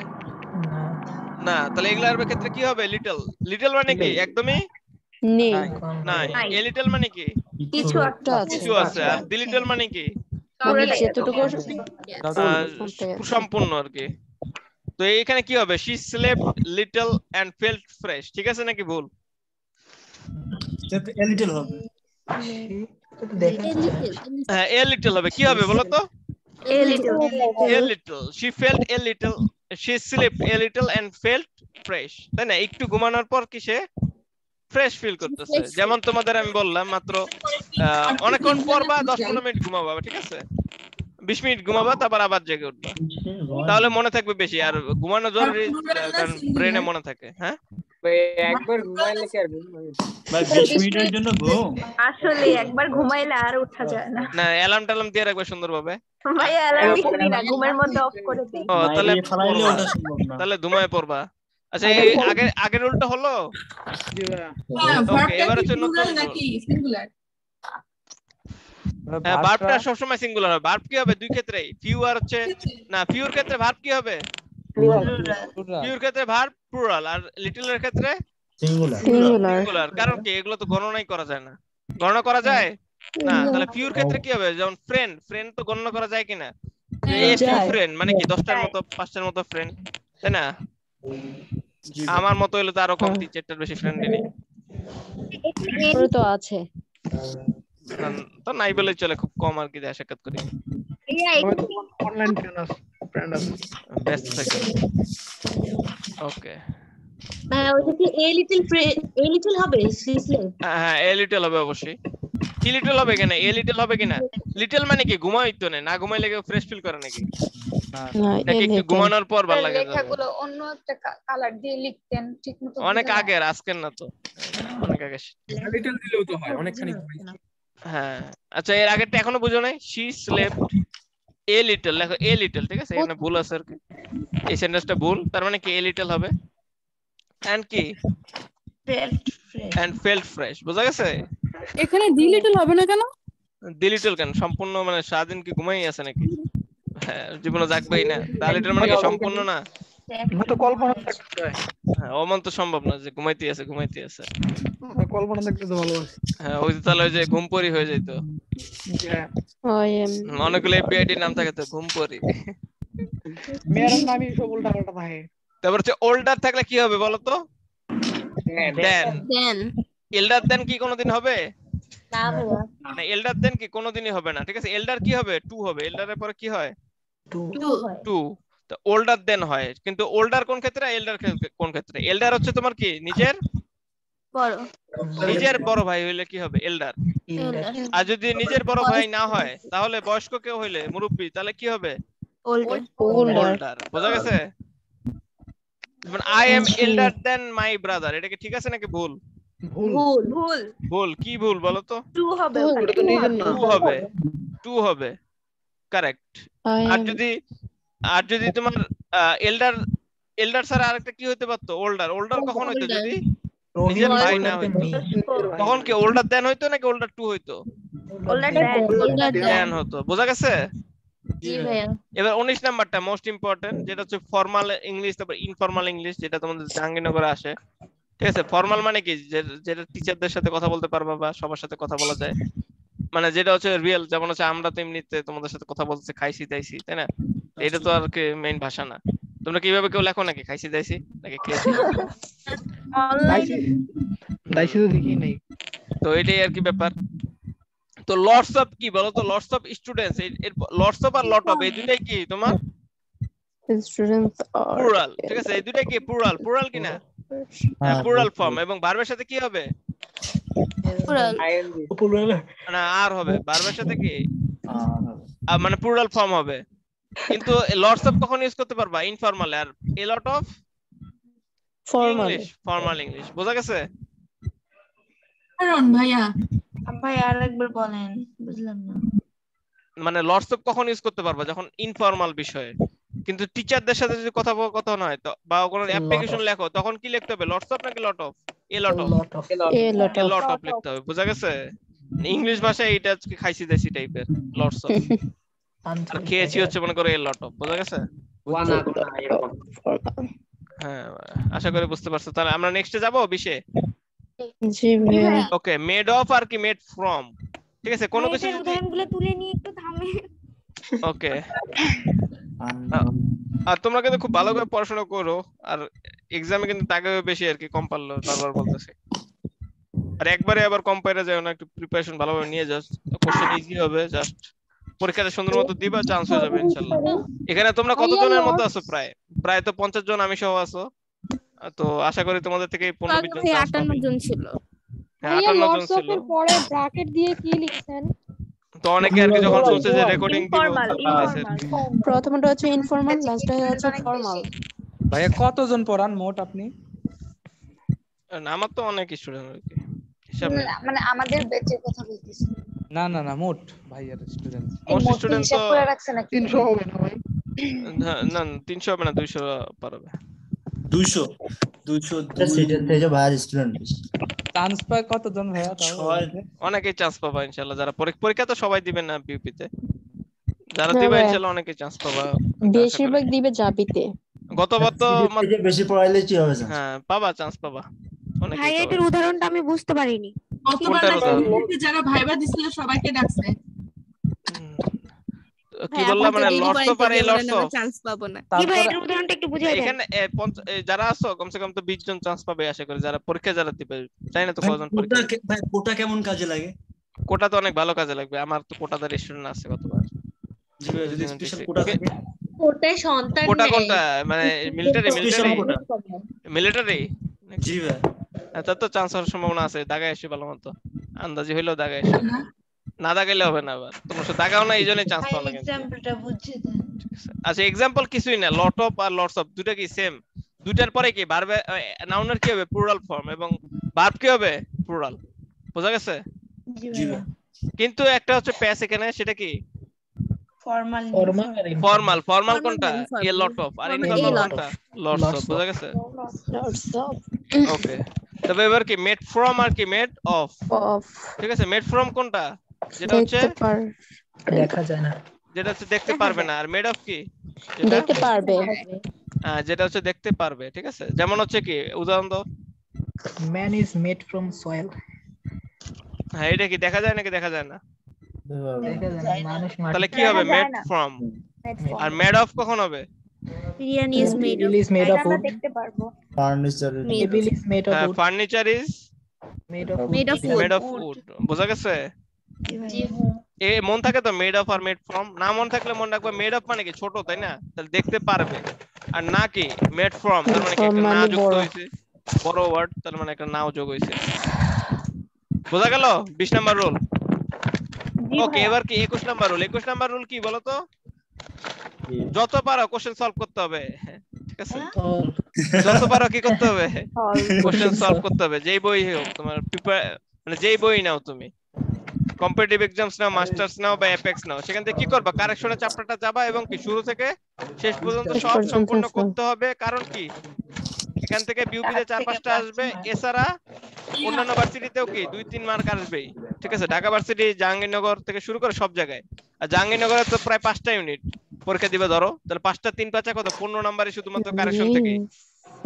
না। তাহলে এগুলোর ক্ষেত্রে কি হবে? লিটল। লিটল মানে কি? একদমই নেই। নাই। এ লিটল মানে কি? কিছু একটা আছে। কিছু আছে। আর দি লিটল মানে কি? যতটুকু সম্পূর্ণ আর কি। তো এখানে কি হবে? she slept little and felt fresh। ঠিক আছে নাকি ভুল? a little হবে। হ্যাঁ a little হবে। কি হবে বলো তো? a little। a little she felt a little, she slept a little and felt fresh, তাই না? একটু ঘুমানোর পর কি সে ফ্রেশ ফিল করতেছে। যেমন তোমাদের আমি বললাম মাত্র অনেকক্ষণ পর বা 10-15 মিনিট ঘুমাবা, ঠিক আছে 20 মিনিট ঘুমাবা, তারপর আবার জেগে উঠবা, তাহলে মনে থাকবে বেশি। আর ঘুমানো জরুরি কারণ ব্রেনে মনে থাকে। হ্যাঁ ভাই একবার ঘুমাইলে কি আর ঘুম হয় ভাই? 20 মিনিটের জন্য ঘুম আসলে একবার ঘুমাইলে আর ওঠা যায় না। না অ্যালার্ম টালার্ম দিয়ে রাখবে সুন্দরভাবে ভাই। অ্যালার্ম দিই না, ঘুমের মধ্যে অফ করে দিই। ও তাহলে ফলাইলে ওঠা সম্ভব না, তাহলে ঘুমায় পড়বা। আচ্ছা এই আগের রুলটা হলো জি ভাই। এবারে হচ্ছে নতুন নাকি সিঙ্গুলার? ভার্বটা সব সময় সিঙ্গুলার হবে। ভার্ব কি হবে? দুই ক্ষেত্রে ফিউ আর হচ্ছে না ফিউর ক্ষেত্রে ভার্ব কি হবে? ফিউর ক্ষেত্রে ভার্ব প্লুরাল। আর লিটল এর ক্ষেত্রে সিঙ্গুলার। সিঙ্গুলার কারণ কি? এগুলো তো গণনাই করা যায় না। গণনা করা যায় না। তাহলে ফিউর ক্ষেত্রে কি হবে? যেমন ফ্রেন্ড। ফ্রেন্ড তো গণনা করা যায় কিনা? ফ্রেন্ড মানে কি 10টার মতো 5টার মতো ফ্রেন্ড, তাই না? আমার মত হলো তো আরো কম, 3-4টার বেশি ফ্রেন্ড নেই। এটা তো আছে তো নাই বলে চলে, খুব কম আর কি সাক্ষাৎ করি। অনলাইন ট্রেনার ফ্রেন্ড আছে, বেস্ট থাকে। ওকে। অনেক আগের আজকের না তো অনেক আগে লিটল দিলেও তো হয় অনেকখানি হ্যাঁ আচ্ছা এর আগেরটা এখনো বুঝো নাই শি স্লেপ্ট a little লেখো a little ঠিক আছে এখানে ভুল আছে আর কি এই সেন্টেন্সটা ভুল তার মানে কি a little হবে and কি felt fresh and felt fresh বুঝা গেছে এখানে the little হবে না কেন the little কেন সম্পূর্ণ মানে সারাদিন কি ঘুমাই আছে নাকি জীবনে জাগবেই না the little মানে কি সম্পূর্ণ না তো কল্পনা থাকতে হয় হ্যাঁ অমন তো সম্ভব না যে ঘুমাইতে আছে কল্পনা থাকতে তো ভালো আছে হ্যাঁ ওই যে তাহলে ওই যে ঘুমপরি হয়ে যায় তো হ্যাঁ ওই অনেকগুলো এফবিআইডি নাম থাকে তো ঘুমপরি মেয়ের নামই সব উল্টাপাল্টা থাকে তারপর যে ওল্ডার থাকলে কি হবে বলো তো দেন এল্ডার দেন কি কোনোদিন হবে না ভাইয়া না এল্ডার দেন কি কোনোদিনই হবে না ঠিক আছে এল্ডার কি হবে টু হবে এল্ডারের পরে কি হয় টু তো ওল্ডার দেন হয় কিন্তু ওল্ডার কোন ক্ষেত্রে এল্ডার কোন ক্ষেত্রে এল্ডার হচ্ছে তোমার কি নিজের বড় ভাই হইলে কি হবে এল্ডার আর যদি নিজের বড় ভাই না হয় তাহলে বয়স্ক কেউ হইলে মুরুব্বি তাহলে কি হবে ওল্ডার বোঝা গেছে মানে I am elder than my brother এটা কি ঠিক আছে নাকি ভুল ভুল ভুল ভুল কি ভুল বলো তো টু হবে ওটা তো নিজের না টু হবে কারেক্ট আর যদি তোমার এল্ডার স্যার আরেকটা কি হতে পারতো ওল্ডার কখন হইতো যদি নিজের ভাই না হইতো তখন কি ওল্ডার দেন হইতো নাকি ওল্ডার টু হইতো ওল্ডার দেন হতো বোঝা গেছে জি ভাইয়া এবার 19 নাম্বারটা মোস্ট ইম্পর্টেন্ট যেটা হচ্ছে ফর্মাল ইংলিশ তারপর ইনফর্মাল ইংলিশ যেটা তোমাদের জাহাঙ্গীরনগরে আসে ঠিক আছে ফর্মাল মানে কি যেটা টিচারদের সাথে কথা বলতে পারবা বা সবার সাথে কথা বলা যায় মানে যেটা হচ্ছে রিয়েল যেমন হচ্ছে আমরা তো এমনিতে তোমাদের সাথে কথা বলতে খাইছি দাইছি তাই না এটা তো আর কি মেইন ভাষা না তোমরা কিভাবে কেউ লেখো নাকি খাইছি দাইছি নাকি খেয়েছি অনলাইন দাইছি তো দেখি নাই তো এটাই আর কি ব্যাপার তো লটস অফ কি বলো তো লটস অফ স্টুডেন্টস এর লটস অফ আর লট অফ এই দুটাই কি তোমার স্টুডেন্টস আর প্লুরাল ঠিক আছে এই দুটাই কি প্লুরাল কি না হ্যাঁ প্লুরাল ফর্ম এবং ভার্বের সাথে কি হবে প্লুরাল না আর হবে ভার্বের সাথে কি আর মানে প্লুরাল ফর্ম হবে কিন্তু লটস অফ কখন ইউজ করতে পারবা ইনফর্মাল আর a lot of formal English বোঝা গেছে কারণ ভাইয়া আরেকবার বলেন বুঝলাম না মানে লটস অফ কখন ইউজ করতে পারবা যখন ইনফর্মাল বিষয়ে কিন্তু টিচারদের সাথে যদি কথা হয় তো বা কোনো অ্যাপ্লিকেশন লেখো তখন কি লিখতে হবে লটস অফ নাকি lot of a lot of লিখতে হবে বুঝা গেছে ইংলিশ ভাষায় এটা খাইছি দাইছি টাইপের লটস অফ আর কেসি হচ্ছে মনে করো এ লট অফ বুঝা গেছে হ্যাঁ আশা করি বুঝতে পারছো তাহলে আমরা নেক্সটে যাব বিশে জি ভাই ওকে মেড অফ আর কি মেড ফ্রম ঠিক আছে কোন কিছু উদাহরণগুলো তুলে নিয়ে একটু থামে ওকে আর তোমরা কিন্তু খুব ভালো করে পড়াশোনা করো আর এক্সামে কিন্তু তাকাবে বেশি আর কি কম পারলো বারবার বলতেছে আর একবারে আবার কম পাইরা যাও না একটু প্রিপারেশন ভালোভাবে নিয়ে যাও কোশ্চেন ইজি হবে জাস্ট পরীক্ষাটা সুন্দর মতো দিবা চান্স হয়ে যাবে ইনশাআল্লাহ এখানে তোমরা কতজনের মতো আছো প্রায় তো 50 জন আমি সহ আছো তো আশা করি তোমাদের থেকে 15 জন 58 জন ছিল হ্যাঁ 58 জন ছিল পরে ব্র্যাকেট দিয়ে কি লিখছেন তো অনেকে আর কি যখন বলছে যে রেকর্ডিং দিব প্রথমটা হচ্ছে ইনফর্মাল লাস্টটা হচ্ছে ফর্মাল ভাইয়া কতজন পড়ান মোট আপনি আমার তো অনেক স্টুডেন্ট আর কি হিসাব মানে আমাদের ব্যাচের কথা বলতেছি না না না মোট ভাইয়ার স্টুডেন্ট মোট স্টুডেন্ট তো পুরো রাখছে না 300 হবে না ভাই না 300 হবে না 200 পার হবে 200 সেটা যে ভাইয়ার স্টুডেন্ট চান্স পায় কতজন ভাইয়া তাহলে অনেকেই চান্স পাবা ইনশাআল্লাহ যারা পরীক্ষা তো সবাই দিবেন না বিউপি তে যারা দিবেন ইনশাআল্লাহ অনেকেই চান্স পাবা বেশিরভাগ দিবে জাবিতে গতবার তো মানে বেশি পড়াইলে কি হবে হ্যাঁ পাবা চান্স পাবা অনেকেই ভাই এর উদাহরণটা আমি বুঝতে পারিনি কতবার যারা ভাইবা দিছিল সবাইকে ডাকছে কি বললাম মানে লটস অফ আর এ লটস অফ চান্স পাবো না কি ভাই এর উদাহরণটা একটু বুঝাই দেন এখানে যারা আছো কমসে কম তো 20 জন চান্স পাবে আশা করি যারা পরীক্ষা যারা দিবে তাই না তো কতজন পরীক্ষা ভাই কোটা কেমন কাজে লাগে কোটা তো অনেক ভালো কাজে লাগবে আমার তো কোটাদার স্টুডেন্ট আছে কতবার জি ভাই যদি স্পেশাল কোটা থাকে কোটায় সন্তান কোটা কোনটা মানে মিলিটারি জি ভাই এটা তো চান্স হওয়ার সম্ভাবনা আছে ঢাকা এসে ভালো মত আন্দাজি হইলো ঢাকা এসে না ঢাকাইলে হবে না আবার তোমরা তো ঢাকাও না এইজন্য চান্স পাওয়া লাগে एग्जांपलটা বুঝিয়ে দেন আচ্ছা एग्जांपल কিছুই না লট অফ আর লটস অফ দুটো কি সেম দুইটার পরে কি ভার্ব নাউনের কি হবে প্লুরাল ফর্ম এবং ভার্ব কি হবে প্লুরাল বোঝা গেছে জি ভাই কিন্তু একটা হচ্ছে প্যাস এখানে সেটা কি ফর্মাল ফর্মাল ফর্মাল কোনটা এ লট অফ আর ইনফর্মাল কোনটা লটস অফ বোঝা গেছে লটস অফ ওকে তবে এবার কি মেড ফ্রম আর কি মেড অফ অফ ঠিক আছে মেড ফ্রম কোনটা যেটা হচ্ছে দেখা যায় না যেটা হচ্ছে দেখতে পারবে না আর মেড অফ কি দেখতে পারবে হ্যাঁ যেটা হচ্ছে দেখতে পারবে ঠিক আছে যেমন হচ্ছে কি উদাহরণ দাও man is made from soil হ্যাঁ এটা কি দেখা যায় নাকি দেখা যায় না তাহলে কি হবে মেড ফ্রম আর মেড অফ কখন হবে biryani is made of এটা দেখতে পারবো furniture is made of wood বোঝা গেছে এ মন থাকে তো made of R made from না মন থাকলে মন রাখবা made of মানে কি ছোট তাই না তাহলে দেখতে পারবে আর না কি made from তার মানে কি একটা না যুক্ত হইছে বড় ওয়ার্ড তার মানে একটা নাও যোগ হইছে বোঝা গেল 20 নাম্বার রুল ওকে এবার কি 21 নাম্বার রুল 21 নাম্বার রুল কি বলো তো যত পারো কোশ্চেন সলভ করতে হবে ঠিক আছে যত পারো কি করতে হবে কোশ্চেন সলভ করতে হবে যেই বই হোক তোমার মানে যেই বই নাও তুমি কম্পিটিটিভ एग्जाम्स নাও মাস্টার্স নাও বা এপেক্স নাও সেখান থেকে কি করবা কারেকশনের চ্যাপ্টারটা যাবা এবং কি শুরু থেকে শেষ পর্যন্ত সব সম্পূর্ণ করতে হবে কারণ কি এখান থেকে বিউপি তে 4-5টা আসবে এছাড়া অন্যান্য ভার্সিটিতেও কি 2-3 মার্ক আসবেই ঠিক আছে ঢাকা ভার্সিটি জাহাঙ্গীরনগর থেকে শুরু করে সব জায়গায় আর জাহাঙ্গীরনগরে তো প্রায় 5টা ইউনিট পরীক্ষা দিবে ধরো তাহলে 5টা 3-5 কত 15 নম্বরে শুধুমাত্র কারেকশন থেকে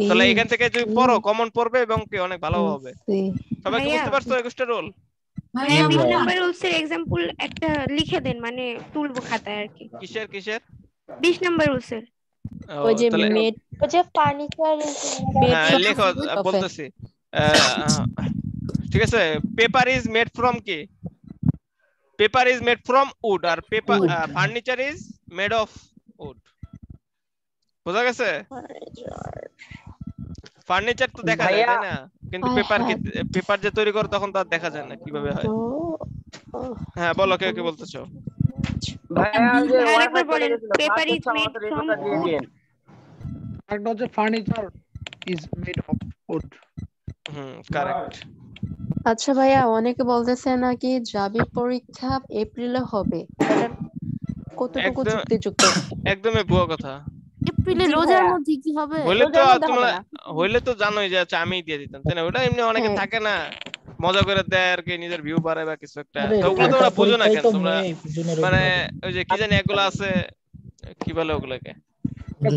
তাহলে এখান থেকে যদি পড়ো কমন পড়বে এবং কি অনেক ভালো হবে সবাই কি বুঝতে পারছো 21টা রুল মানে 20 নম্বর রুলসের एग्जांपल একটা লিখে দেন মানে তুলব খাতায় আর কি কিসের কিসের 20 নম্বর রুলসের ওই যে মেড ওই যে ফার্নিচার মেড লেখো বলতেছি ঠিক আছে পেপার ইজ মেড ফ্রম কি paper is made from wood or paper furniture is made of wood বুঝা গেছে ফার্নিচার তো দেখা যায় তাই না কিন্তু পেপার যে তৈরি করে তখন তা দেখা যায় না কিভাবে হয় হ্যাঁ বলো কে কে বলতেছো ভাইয়া যে আরেকবার বলেন paper is made from wood একটা হচ্ছে furniture is made of wood correct আচ্ছা ভাইয়া অনেকে বলতেছে নাকি জাবি পরীক্ষা এপ্রিলে হবে এটা কতটুকু যুক্তিযুক্ত একদমই ভুয়া কথা এপ্রিলে রোজার মধ্যে কি হবে হইলে তো তোমরা হইলে তো জানোই যে আচ্ছা আমিই দিয়ে দিতাম তাই না ওটা এমনি অনেকে থাকে না মজা করে দেয় আর কি নিজের ভিউ বাড়ায় বা কিছু একটা ওগুলো তোমরা বুঝো না কেন তোমরা মানে ওই যে কি জানি এগুলো আছে কি বলে ওগুলোকে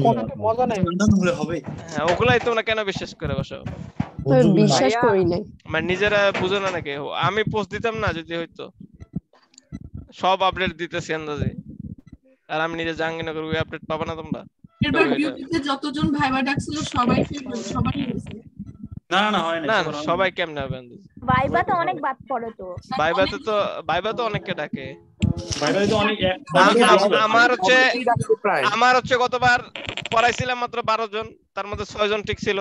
কতটা মজা নাই ওগুলো হবে হ্যাঁ ওগুলাই তোমরা কেন বিশ্বাস করে বসো বিশ্বাস করি না মানে নিজেরা বুঝো না নাকি আমি পোস্ট দিতাম না যদি হইতো সব আপডেট দিতেছি আন্দাজে আর আমি নিজে জাহাঙ্গীরনগর ওই আপডেট পাবা না তোমরা এবার বিউটিতে যতজন ভাইবা ডাকছিল সবাই সবাই হইছে না না হয় না সবাই কেমনে হবে আন্দাজে ভাইবা তো অনেক বাদ পড়ে তো ভাইবাতে তো ভাইবা তো অনেককে ডাকে ভাইবাতে তো অনেক আমার হচ্ছে গতবার পড়াইছিলাম মাত্র 12 জন তার মধ্যে 6 জন ঠিক ছিল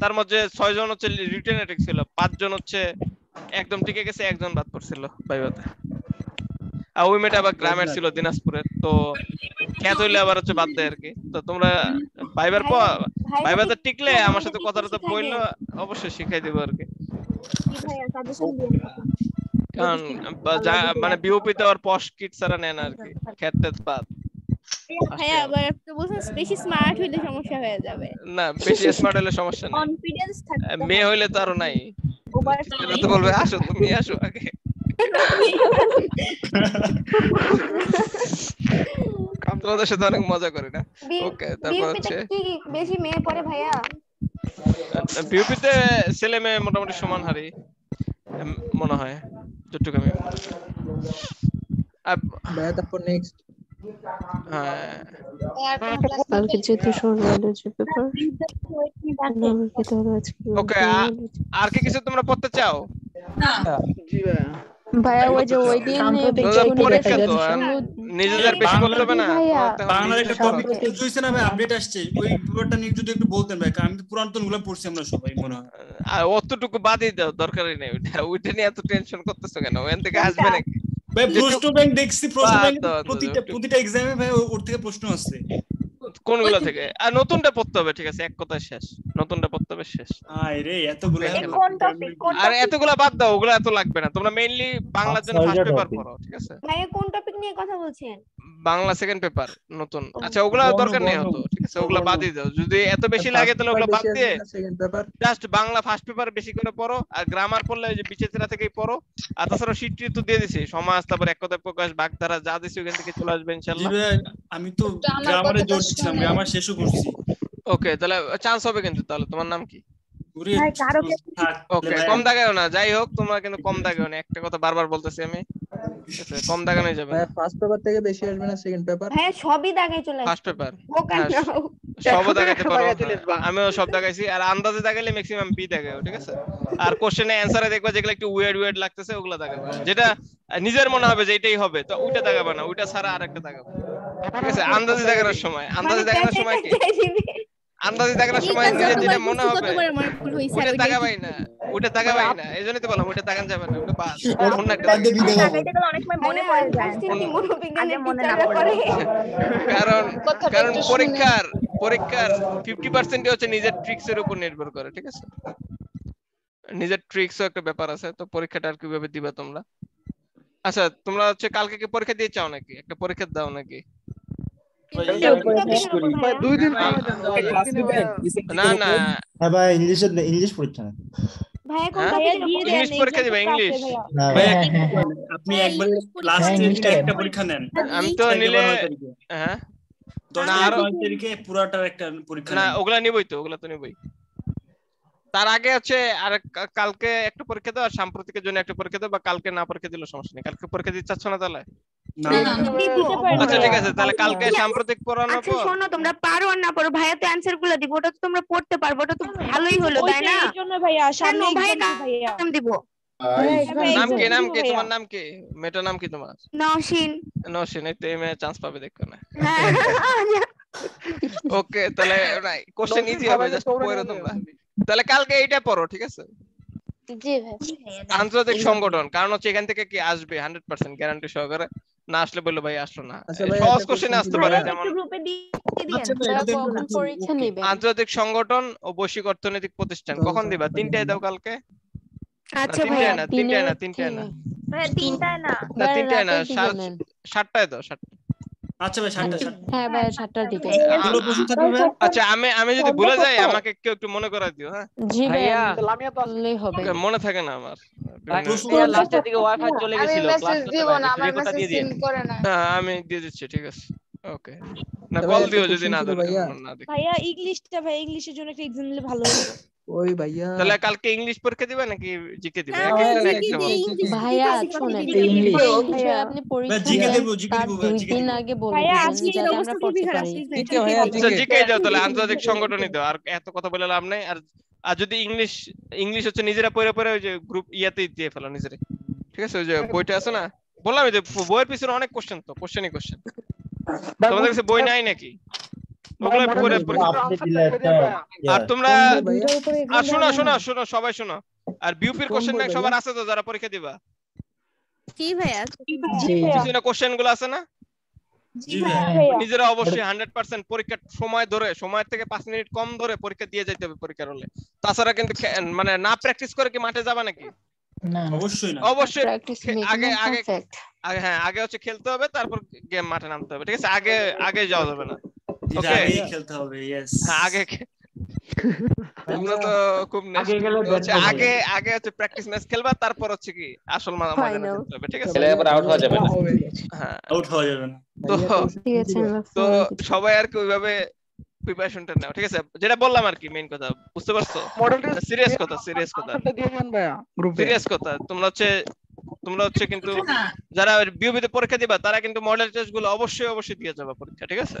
তার মধ্যে 6 জন হচ্ছে রিটেন এ ঠিক ছিল 5 জন হচ্ছে একদম ঠিক গেছে একজন বাদ পড়ছিল ভাইবাতে আর ওই মেটা আবার গ্রামের ছিল দিনাজপুরের তো ক্যাত হইলে আবার হচ্ছে বাদ দেয় আর কি তো তোমরা ভাইবার পর ভাইবাতে টিকলে আমার সাথে কথাটা তো বললো অবশ্যই শিখাই দেব আর কি কারণ মানে বিওপি তে আর পশ কিট সারা নেন আর কি ক্ষেত্রে বাদ হ্যাঁ আবার একটু বলছেন বেশি স্মার্ট হইলে সমস্যা হয়ে যাবে না বেশি স্মার্ট হলে সমস্যা না কনফিডেন্স থাকে মে হইলে তারও নাই ওভার তো বলবে আসো তুমি আসো আগে কাম তো ওদের সাথে অনেক মজা করে না ওকে তারপর হচ্ছে কি বেশি মে পড়ে ভাইয়া বিউপিতে ছেলে মেয়ে মোটামুটি সমান হারে মনে হয় যতটুকু আমি ভাইয়া তারপর নেক্সট আর কি কিছু তোমরা পড়তে চাও না জি ভাই ভাইয়া ওই যে ওই দিন পরীক্ষা তো নিজেদের বেশি বলতে হবে না বাংলার একটা টপিক চেঞ্জ হইছে না ভাই আপডেট আসছে ওই ব্যাপারটা নিয়ে যদি একটু বলতেন ভাই আমি তো পুরাতনগুলো পড়ছি আমরা সবাই মনে হয় আর অতটুকু বাদই দাও দরকারই নাই ওটা ওইটা নিয়ে এত টেনশন করতেছো কেন ওখান থেকে আসবে নাকি ভাই প্রশ্ন ব্যাংক দেখছি প্রশ্ন ব্যাংক প্রতিটা এক্সামে ভাই ওর থেকে প্রশ্ন আসছে কোনগুলা থেকে আর নতুনটা পড়তে হবে ঠিক আছে এক কথা শেষ নতুনটা পড়তে হবে শেষ আয় রে এতগুলা আর এতগুলা বাদ দাও ওগুলা এত লাগবে না তোমরা মেইনলি বাংলার জন্য ফার্স্ট পেপার পড়ো ঠিক আছে ভাই কোন টপিক নিয়ে কথা বলছেন বাংলা সেকেন্ড পেপার নতুন আচ্ছা ওগুলা দরকার নেই হতো ঠিক আছে ওগুলা বাদই দাও যদি এত বেশি লাগে তাহলে ওগুলা বাদ দিয়ে জাস্ট বাংলা ফার্স্ট পেপার বেশি করে পড়ো আর গ্রামার পড়লে ওই যে বিচেতরা থেকেই পড়ো আর তাছাড়া শীটটি তো দিয়ে দিয়েছি সমাজ তারপর এক কথা প্রকাশ বাগধারা যা দিছি ওখান থেকে চলে আসবে ইনশাআল্লাহ আমি তো গ্রামারে আমার শেষও করছি ওকে তাহলে চান্স হবে কিন্তু তাহলে তোমার নাম কি ভাই কারো ওকে কম দাগায়ও না যাই হোক তোমরা কিন্তু কম দাগায়ও না একটা কথা বারবার বলতেছি আমি কম দাগানো যাবে ভাই ফার্স্ট পেপার থেকে বেশি আসবে না সেকেন্ড পেপার হ্যাঁ সবই দাগাই চলে ফার্স্ট পেপার সব দাগাইতে পারো আমিও সব দাগাইছি আর আন্দাজে দাগাইলে ম্যাক্সিমাম বি দাগাও ঠিক আছে আর কোশ্চেনে অ্যানসারে দেখবা যেগুলো একটু উইয়ার্ড উইয়ার্ড লাগতেছে ওগুলা দাগাবা যেটা নিজের মনে হবে যে এটাই হবে তো ওটা দাগাবা না ওটা ছাড়া আরেকটা দাগাবা ঠিক আছে আন্দাজে দাগানোর সময় কি আন্দাজে দাগানোর সময় যেটা মনে হবে ওটা দাগাবাই না এইজন্যই তো বললাম ওটা দাগান যাবে না ওটা পাস অন্য একটা অনেক সময় মনে পড়ে যায় মনোবিজ্ঞানে মনে না পড়ে কারণ পরীক্ষার 50% হচ্ছে নিজের ট্রিক্স এর উপর নির্ভর করে ঠিক আছে নিজের ট্রিক্সও একটা ব্যাপার আছে তো পরীক্ষাটা আর কিভাবে দিবা তোমরা আচ্ছা তোমরা হচ্ছে কালকে কি পরীক্ষা দিতে চাও নাকি একটা পরীক্ষা দাও নাকি দুই দিন না না ভাই ইংলিশ পরীক্ষা ভাই কোনটা ইংলিশ পরীক্ষা দিবা ইংলিশ ভাই আপনি একবার লাস্ট ইয়ারটা একটা পরীক্ষা নেন আমি তো নিলে হ্যাঁ না আর তরিকে পুরোটার একটা পরীক্ষা না ওগুলা নিবই তো ওগুলা তো নিবই তার আগে হচ্ছে আর কালকে একটা পরীক্ষা দাও আর সাম্প্রতিকের জন্য একটা পরীক্ষা দাও বা কালকে না পরীক্ষা দিলে সমস্যা নেই কালকে পরীক্ষা দিতে চাচ্ছ না তাহলে না আচ্ছা ঠিক আছে তাহলে কালকে সাম্প্রতিক পড়ানো আচ্ছা শোনো তোমরা পারো আর না পারো ভাইয়া তো অ্যানসারগুলো দিব ওটা তো তোমরা পড়তে পারবে ওটা তো ভালোই হলো তাই না এর জন্য ভাইয়া সামনে ভাইয়া আমি দিব নাম কি তোমার নাম কি মেটার নাম কি তোমার নওশিন এতে আমি চান্স পাবে দেখো না ওকে তাহলে রাই কোশ্চেন ইজি হবে জাস্ট পড়ো তোমরা তাহলে কালকে এইটা পড়ো ঠিক আছে জি ভাই আন্তর্জাতিক সংগঠন কারণ হচ্ছে এখান থেকে কি আসবে 100% গ্যারান্টি সহকারে না আসলে বললো ভাই আসলো না সহজ কোশ্চেন আসতে পারে যেমন আন্তর্জাতিক সংগঠন ও বৈশ্বিক অর্থনৈতিক প্রতিষ্ঠান কখন দিবা তিনটায় দাও কালকে আচ্ছা ভাই তিনটায় না ভাই তিনটায় না 7টায় দাও 7টা আচ্ছা ভাই 7টা হ্যাঁ ভাই 7টার দিকে এগুলো প্রশ্ন থাকবে আচ্ছা আমি যদি ভুলে যাই আমাকে কেউ একটু মনে করা দিও হ্যাঁ জি ভাই লামিয়া বললেই হবে মনে থাকে না আমার প্রশ্ন লাস্টের দিকে ওয়াইফাই চলে গিয়েছিল ক্লাস করতে দিয়ে দিন হ্যাঁ আমি দিয়ে দিচ্ছি ঠিক আছে ওকে না কল দিও যদি না দরকার না দেখি ভাইয়া ইংলিশটা ভাই ইংলিশের জন্য একটা এক্সাম নিলে ভালো হবে ওই ভাইয়া তাহলে কালকে ইংলিশ পরীক্ষা দিবা নাকি জিকে দিবা ভাইয়া শুনেন ইংলিশ আপনি পরীক্ষা জিকে দেব দিন আগে বলবো আমরা পড়তে পারি জিকে ভাইয়া জিকে যাও তাহলে আন্তর্জাতিক সংগঠনই দাও আর এত কথা বলে লাভ নাই আর যদি ইংলিশ হচ্ছে নিজেরা পড়ে ওই যে গ্রুপ ইয়াতেই দিয়ে ফেলো নিজেরা ঠিক আছে ওই যে বইটা আছে না বললাম যে বইয়ের পিছনে অনেক কোশ্চেন তো কোশ্চেন তোমাদের কাছে বই নাই নাকি আর তোমরা আর শোনো সবাই শোনো আর বিউপির কোশ্চেন ব্যাংক সবার আছে তো যারা পরীক্ষা দিবা কি ভাইয়া কিছু না কোশ্চেনগুলো আছে না নিজেরা অবশ্যই 100% পরীক্ষার সময় ধরে সময়ের থেকে 5 মিনিট কম ধরে পরীক্ষা দিয়ে যাইতে হবে পরীক্ষার হলে তাছাড়া কিন্তু মানে না প্র্যাকটিস করে কি মাঠে যাবা নাকি না অবশ্যই না অবশ্যই আগে হচ্ছে খেলতে হবে তারপর গেম মাঠে নামতে হবে ঠিক আছে আগে যাওয়া যাবে না যেটা বললাম আর কি মেইন কথা বুঝতে পারছো সিরিয়াস কথা তোমরা হচ্ছে কিন্তু যারা বিউপিতে পরীক্ষা দিবা তারা কিন্তু মডেল টেস্ট গুলো অবশ্যই দিয়ে যাবা পরীক্ষা ঠিক আছে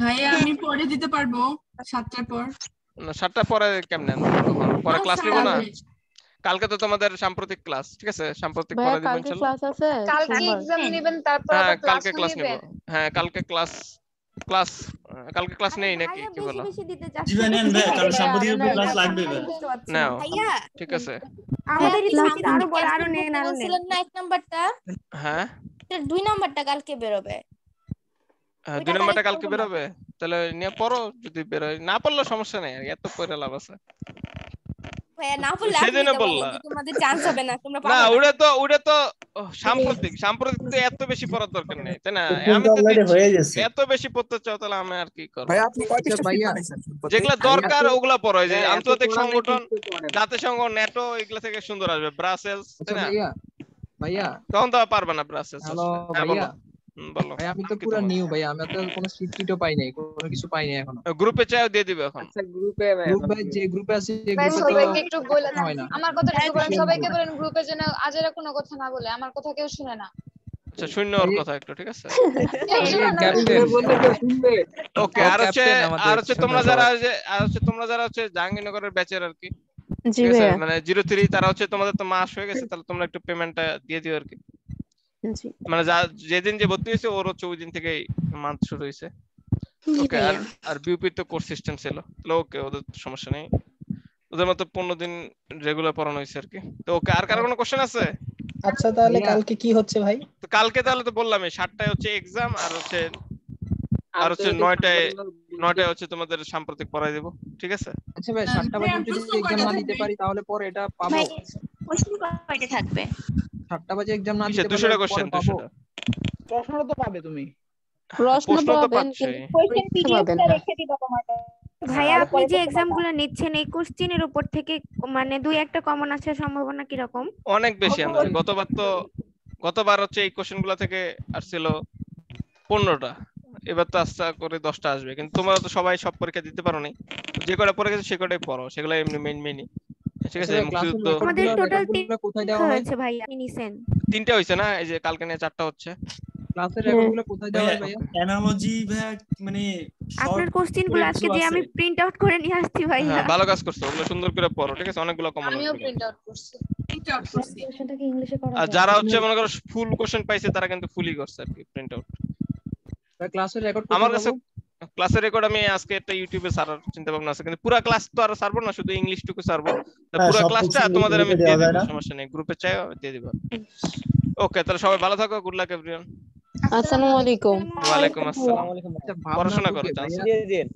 ভাইয়া, আমি পরে দিতে পারবো 7টার পর। না 7টার পরে কেমনে? পরে ক্লাস নিব না? কালকে তো তোমাদের সাম্প্রতিক ক্লাস, ঠিক আছে? সাম্প্রতিক পড়া দিবেন, চলো। কালকে एग्जाम নেবেন, তারপর আবার ক্লাস নেবেন। হ্যাঁ কালকে ক্লাস কালকে ক্লাস নেই নাকি, কি বলো? জীবন নেন ভাই, কাল সাম্প্রতিক ক্লাস লাগবে ভাই। নাও ঠিক আছে, আমাদের ক্লাস আরো বড় আরো নেন, আরো নেন। বলছিলেন না এক নাম্বারটা? হ্যাঁ, এটা দুই নাম্বারটা কালকে বের হবে। হ্যাঁ দুই নাম্বারটা কালকে বের হবে, তাহলে নিয়ে পড়ো। যদি বের হয় না পড়লে সমস্যা নাই, এত পড়া লাভ আছে। আন্তর্জাতিক সংগঠন, জাতিসংঘ, ন্যাটো, এগুলা থেকে সুন্দর আসবে। ব্রাসেলস ভাইয়া, তখন তো পারবে না ব্রাসেলস। বলো ভাই, আমি তো পুরো নিউ ভাই, আমি তো কোনো স্ক্রিপ্ট পাই নাই, কোনো কিছু পাই নাই এখনো। গ্রুপে চাও দিয়ে দিবে এখন? আচ্ছা গ্রুপে ভাই, গ্রুপ ভাই যে গ্রুপে আছে ভাই, সবাইকে একটু বলে দাও। আমার কথা একটু বলেন, সবাইকে বলেন গ্রুপে যেন আজেরা কোনো কথা না বলে। আমার কথা কেউ শুনে না। আচ্ছা শূন্য ওর কথা একটু, ঠিক আছে? ক্যাপ্টেন বললে তো শুনবে। ওকে, আর হচ্ছে তোমরা যারা হচ্ছে জাহাঙ্গীরনগরের ব্যাচের আর কি, ঠিক আছে, মানে 03, তারা হচ্ছে তোমাদের তো মাস হয়ে গেছে, তাহলে তোমরা একটু পেমেন্টটা দিয়ে দিও আর কি। মানে যেদিন যে ভর্তি হয়েছে ওর হচ্ছে ওই দিন থেকে মান্থ শুরু হয়েছে। ওকে, আর বিউপি তো কোর্স সিস্টেম ছিল, ওকে ওদের সমস্যা নেই, ওদের মতো 15 দিন রেগুলার পড়ানো হয়েছে আর কি। তো ওকে, আর কারো কোনো কোশ্চেন আছে? আচ্ছা তাহলে কালকে কি হচ্ছে ভাই? তো কালকে তাহলে তো বললামই 7টায় হচ্ছে এক্সাম, আর হচ্ছে 9টায় হচ্ছে তোমাদের সাম্প্রতিক পড়াই দেব, ঠিক আছে? আচ্ছা ভাই 7টা পর্যন্ত যদি এক্সাম না দিতে পারি তাহলে পরে এটা পাবো? ভাই কোশ্চেন কয়টা থাকবে? 7টা বাজে एग्जाम না দিতে 200টা क्वेश्चन, 200টা প্রশ্ন তো পাবে তুমি। প্রশ্ন তো পাচ্ছো, কোশ্চেন পিডিএফটা রেখে দিবা তোমার ভাইয়া। আপনি যে एग्जामগুলো নিচ্ছেন এই কোশ্চেনের উপর থেকে মানে দুই একটা কমন আসার সম্ভাবনা কি রকম? অনেক বেশি। আমাদের গতবার হচ্ছে এই কোশ্চেনগুলো থেকে আসছিল 15টা, এবার তো আস্তে করে 10টা আসবে। কিন্তু তোমরা তো সবাই সব পরীক্ষা দিতে পারো না, যে কয়টা পড়ে গেছে সে কয়টাই পড়ো, সেগুলো এমনি মেইন। ঠিক আছে, আমাদের টোটাল 3টা কোথায় দেওয়া হয়েছে ভাই? আপনি নিছেন 3টা হইছে না? এই যে কালকে নিয়ে 4টা হচ্ছে। ক্লাসের রেগুলার কোথায় দেওয়া হয় ভাই? অ্যানালজি ভাই, মানে আপনার কোশ্চেনগুলো আজকে যে আমি প্রিন্ট আউট করে নিয়ে আসছি ভাই। হ্যাঁ ভালো কাজ করছো, ওগুলো সুন্দর করে পড়ো, ঠিক আছে? অনেকগুলো কমন আমিও প্রিন্ট আউট করছি। কোশ্চেনটাকে ইংলিশে করা। আর যারা হচ্ছে মনে করো ফুল কোশ্চেন পাইছে তারা কিন্তু ফুলই করছে আর কি প্রিন্ট আউট। ভাই ক্লাসের রেকর্ড আমার কাছে, ক্লাসের রেকর্ড আমি আজকে একটা ইউটিউবে সারার চিন্তা ভাবনা আছে, কিন্তু পুরো ক্লাস তো আর সারবো না, শুধু ইংলিশটুকু সারবো। তো পুরো ক্লাসটা তোমাদের আমি দিয়ে দেব, সমস্যা নেই, গ্রুপে চাইও দিয়ে দেব। ওকে তাহলে সবাই ভালো থাকো, গুড লাক এভরিওয়ান। আসসালামু আলাইকুম। ওয়া আলাইকুম আসসালাম। পড়াশোনা করো, চান্স দিয়ে দেন।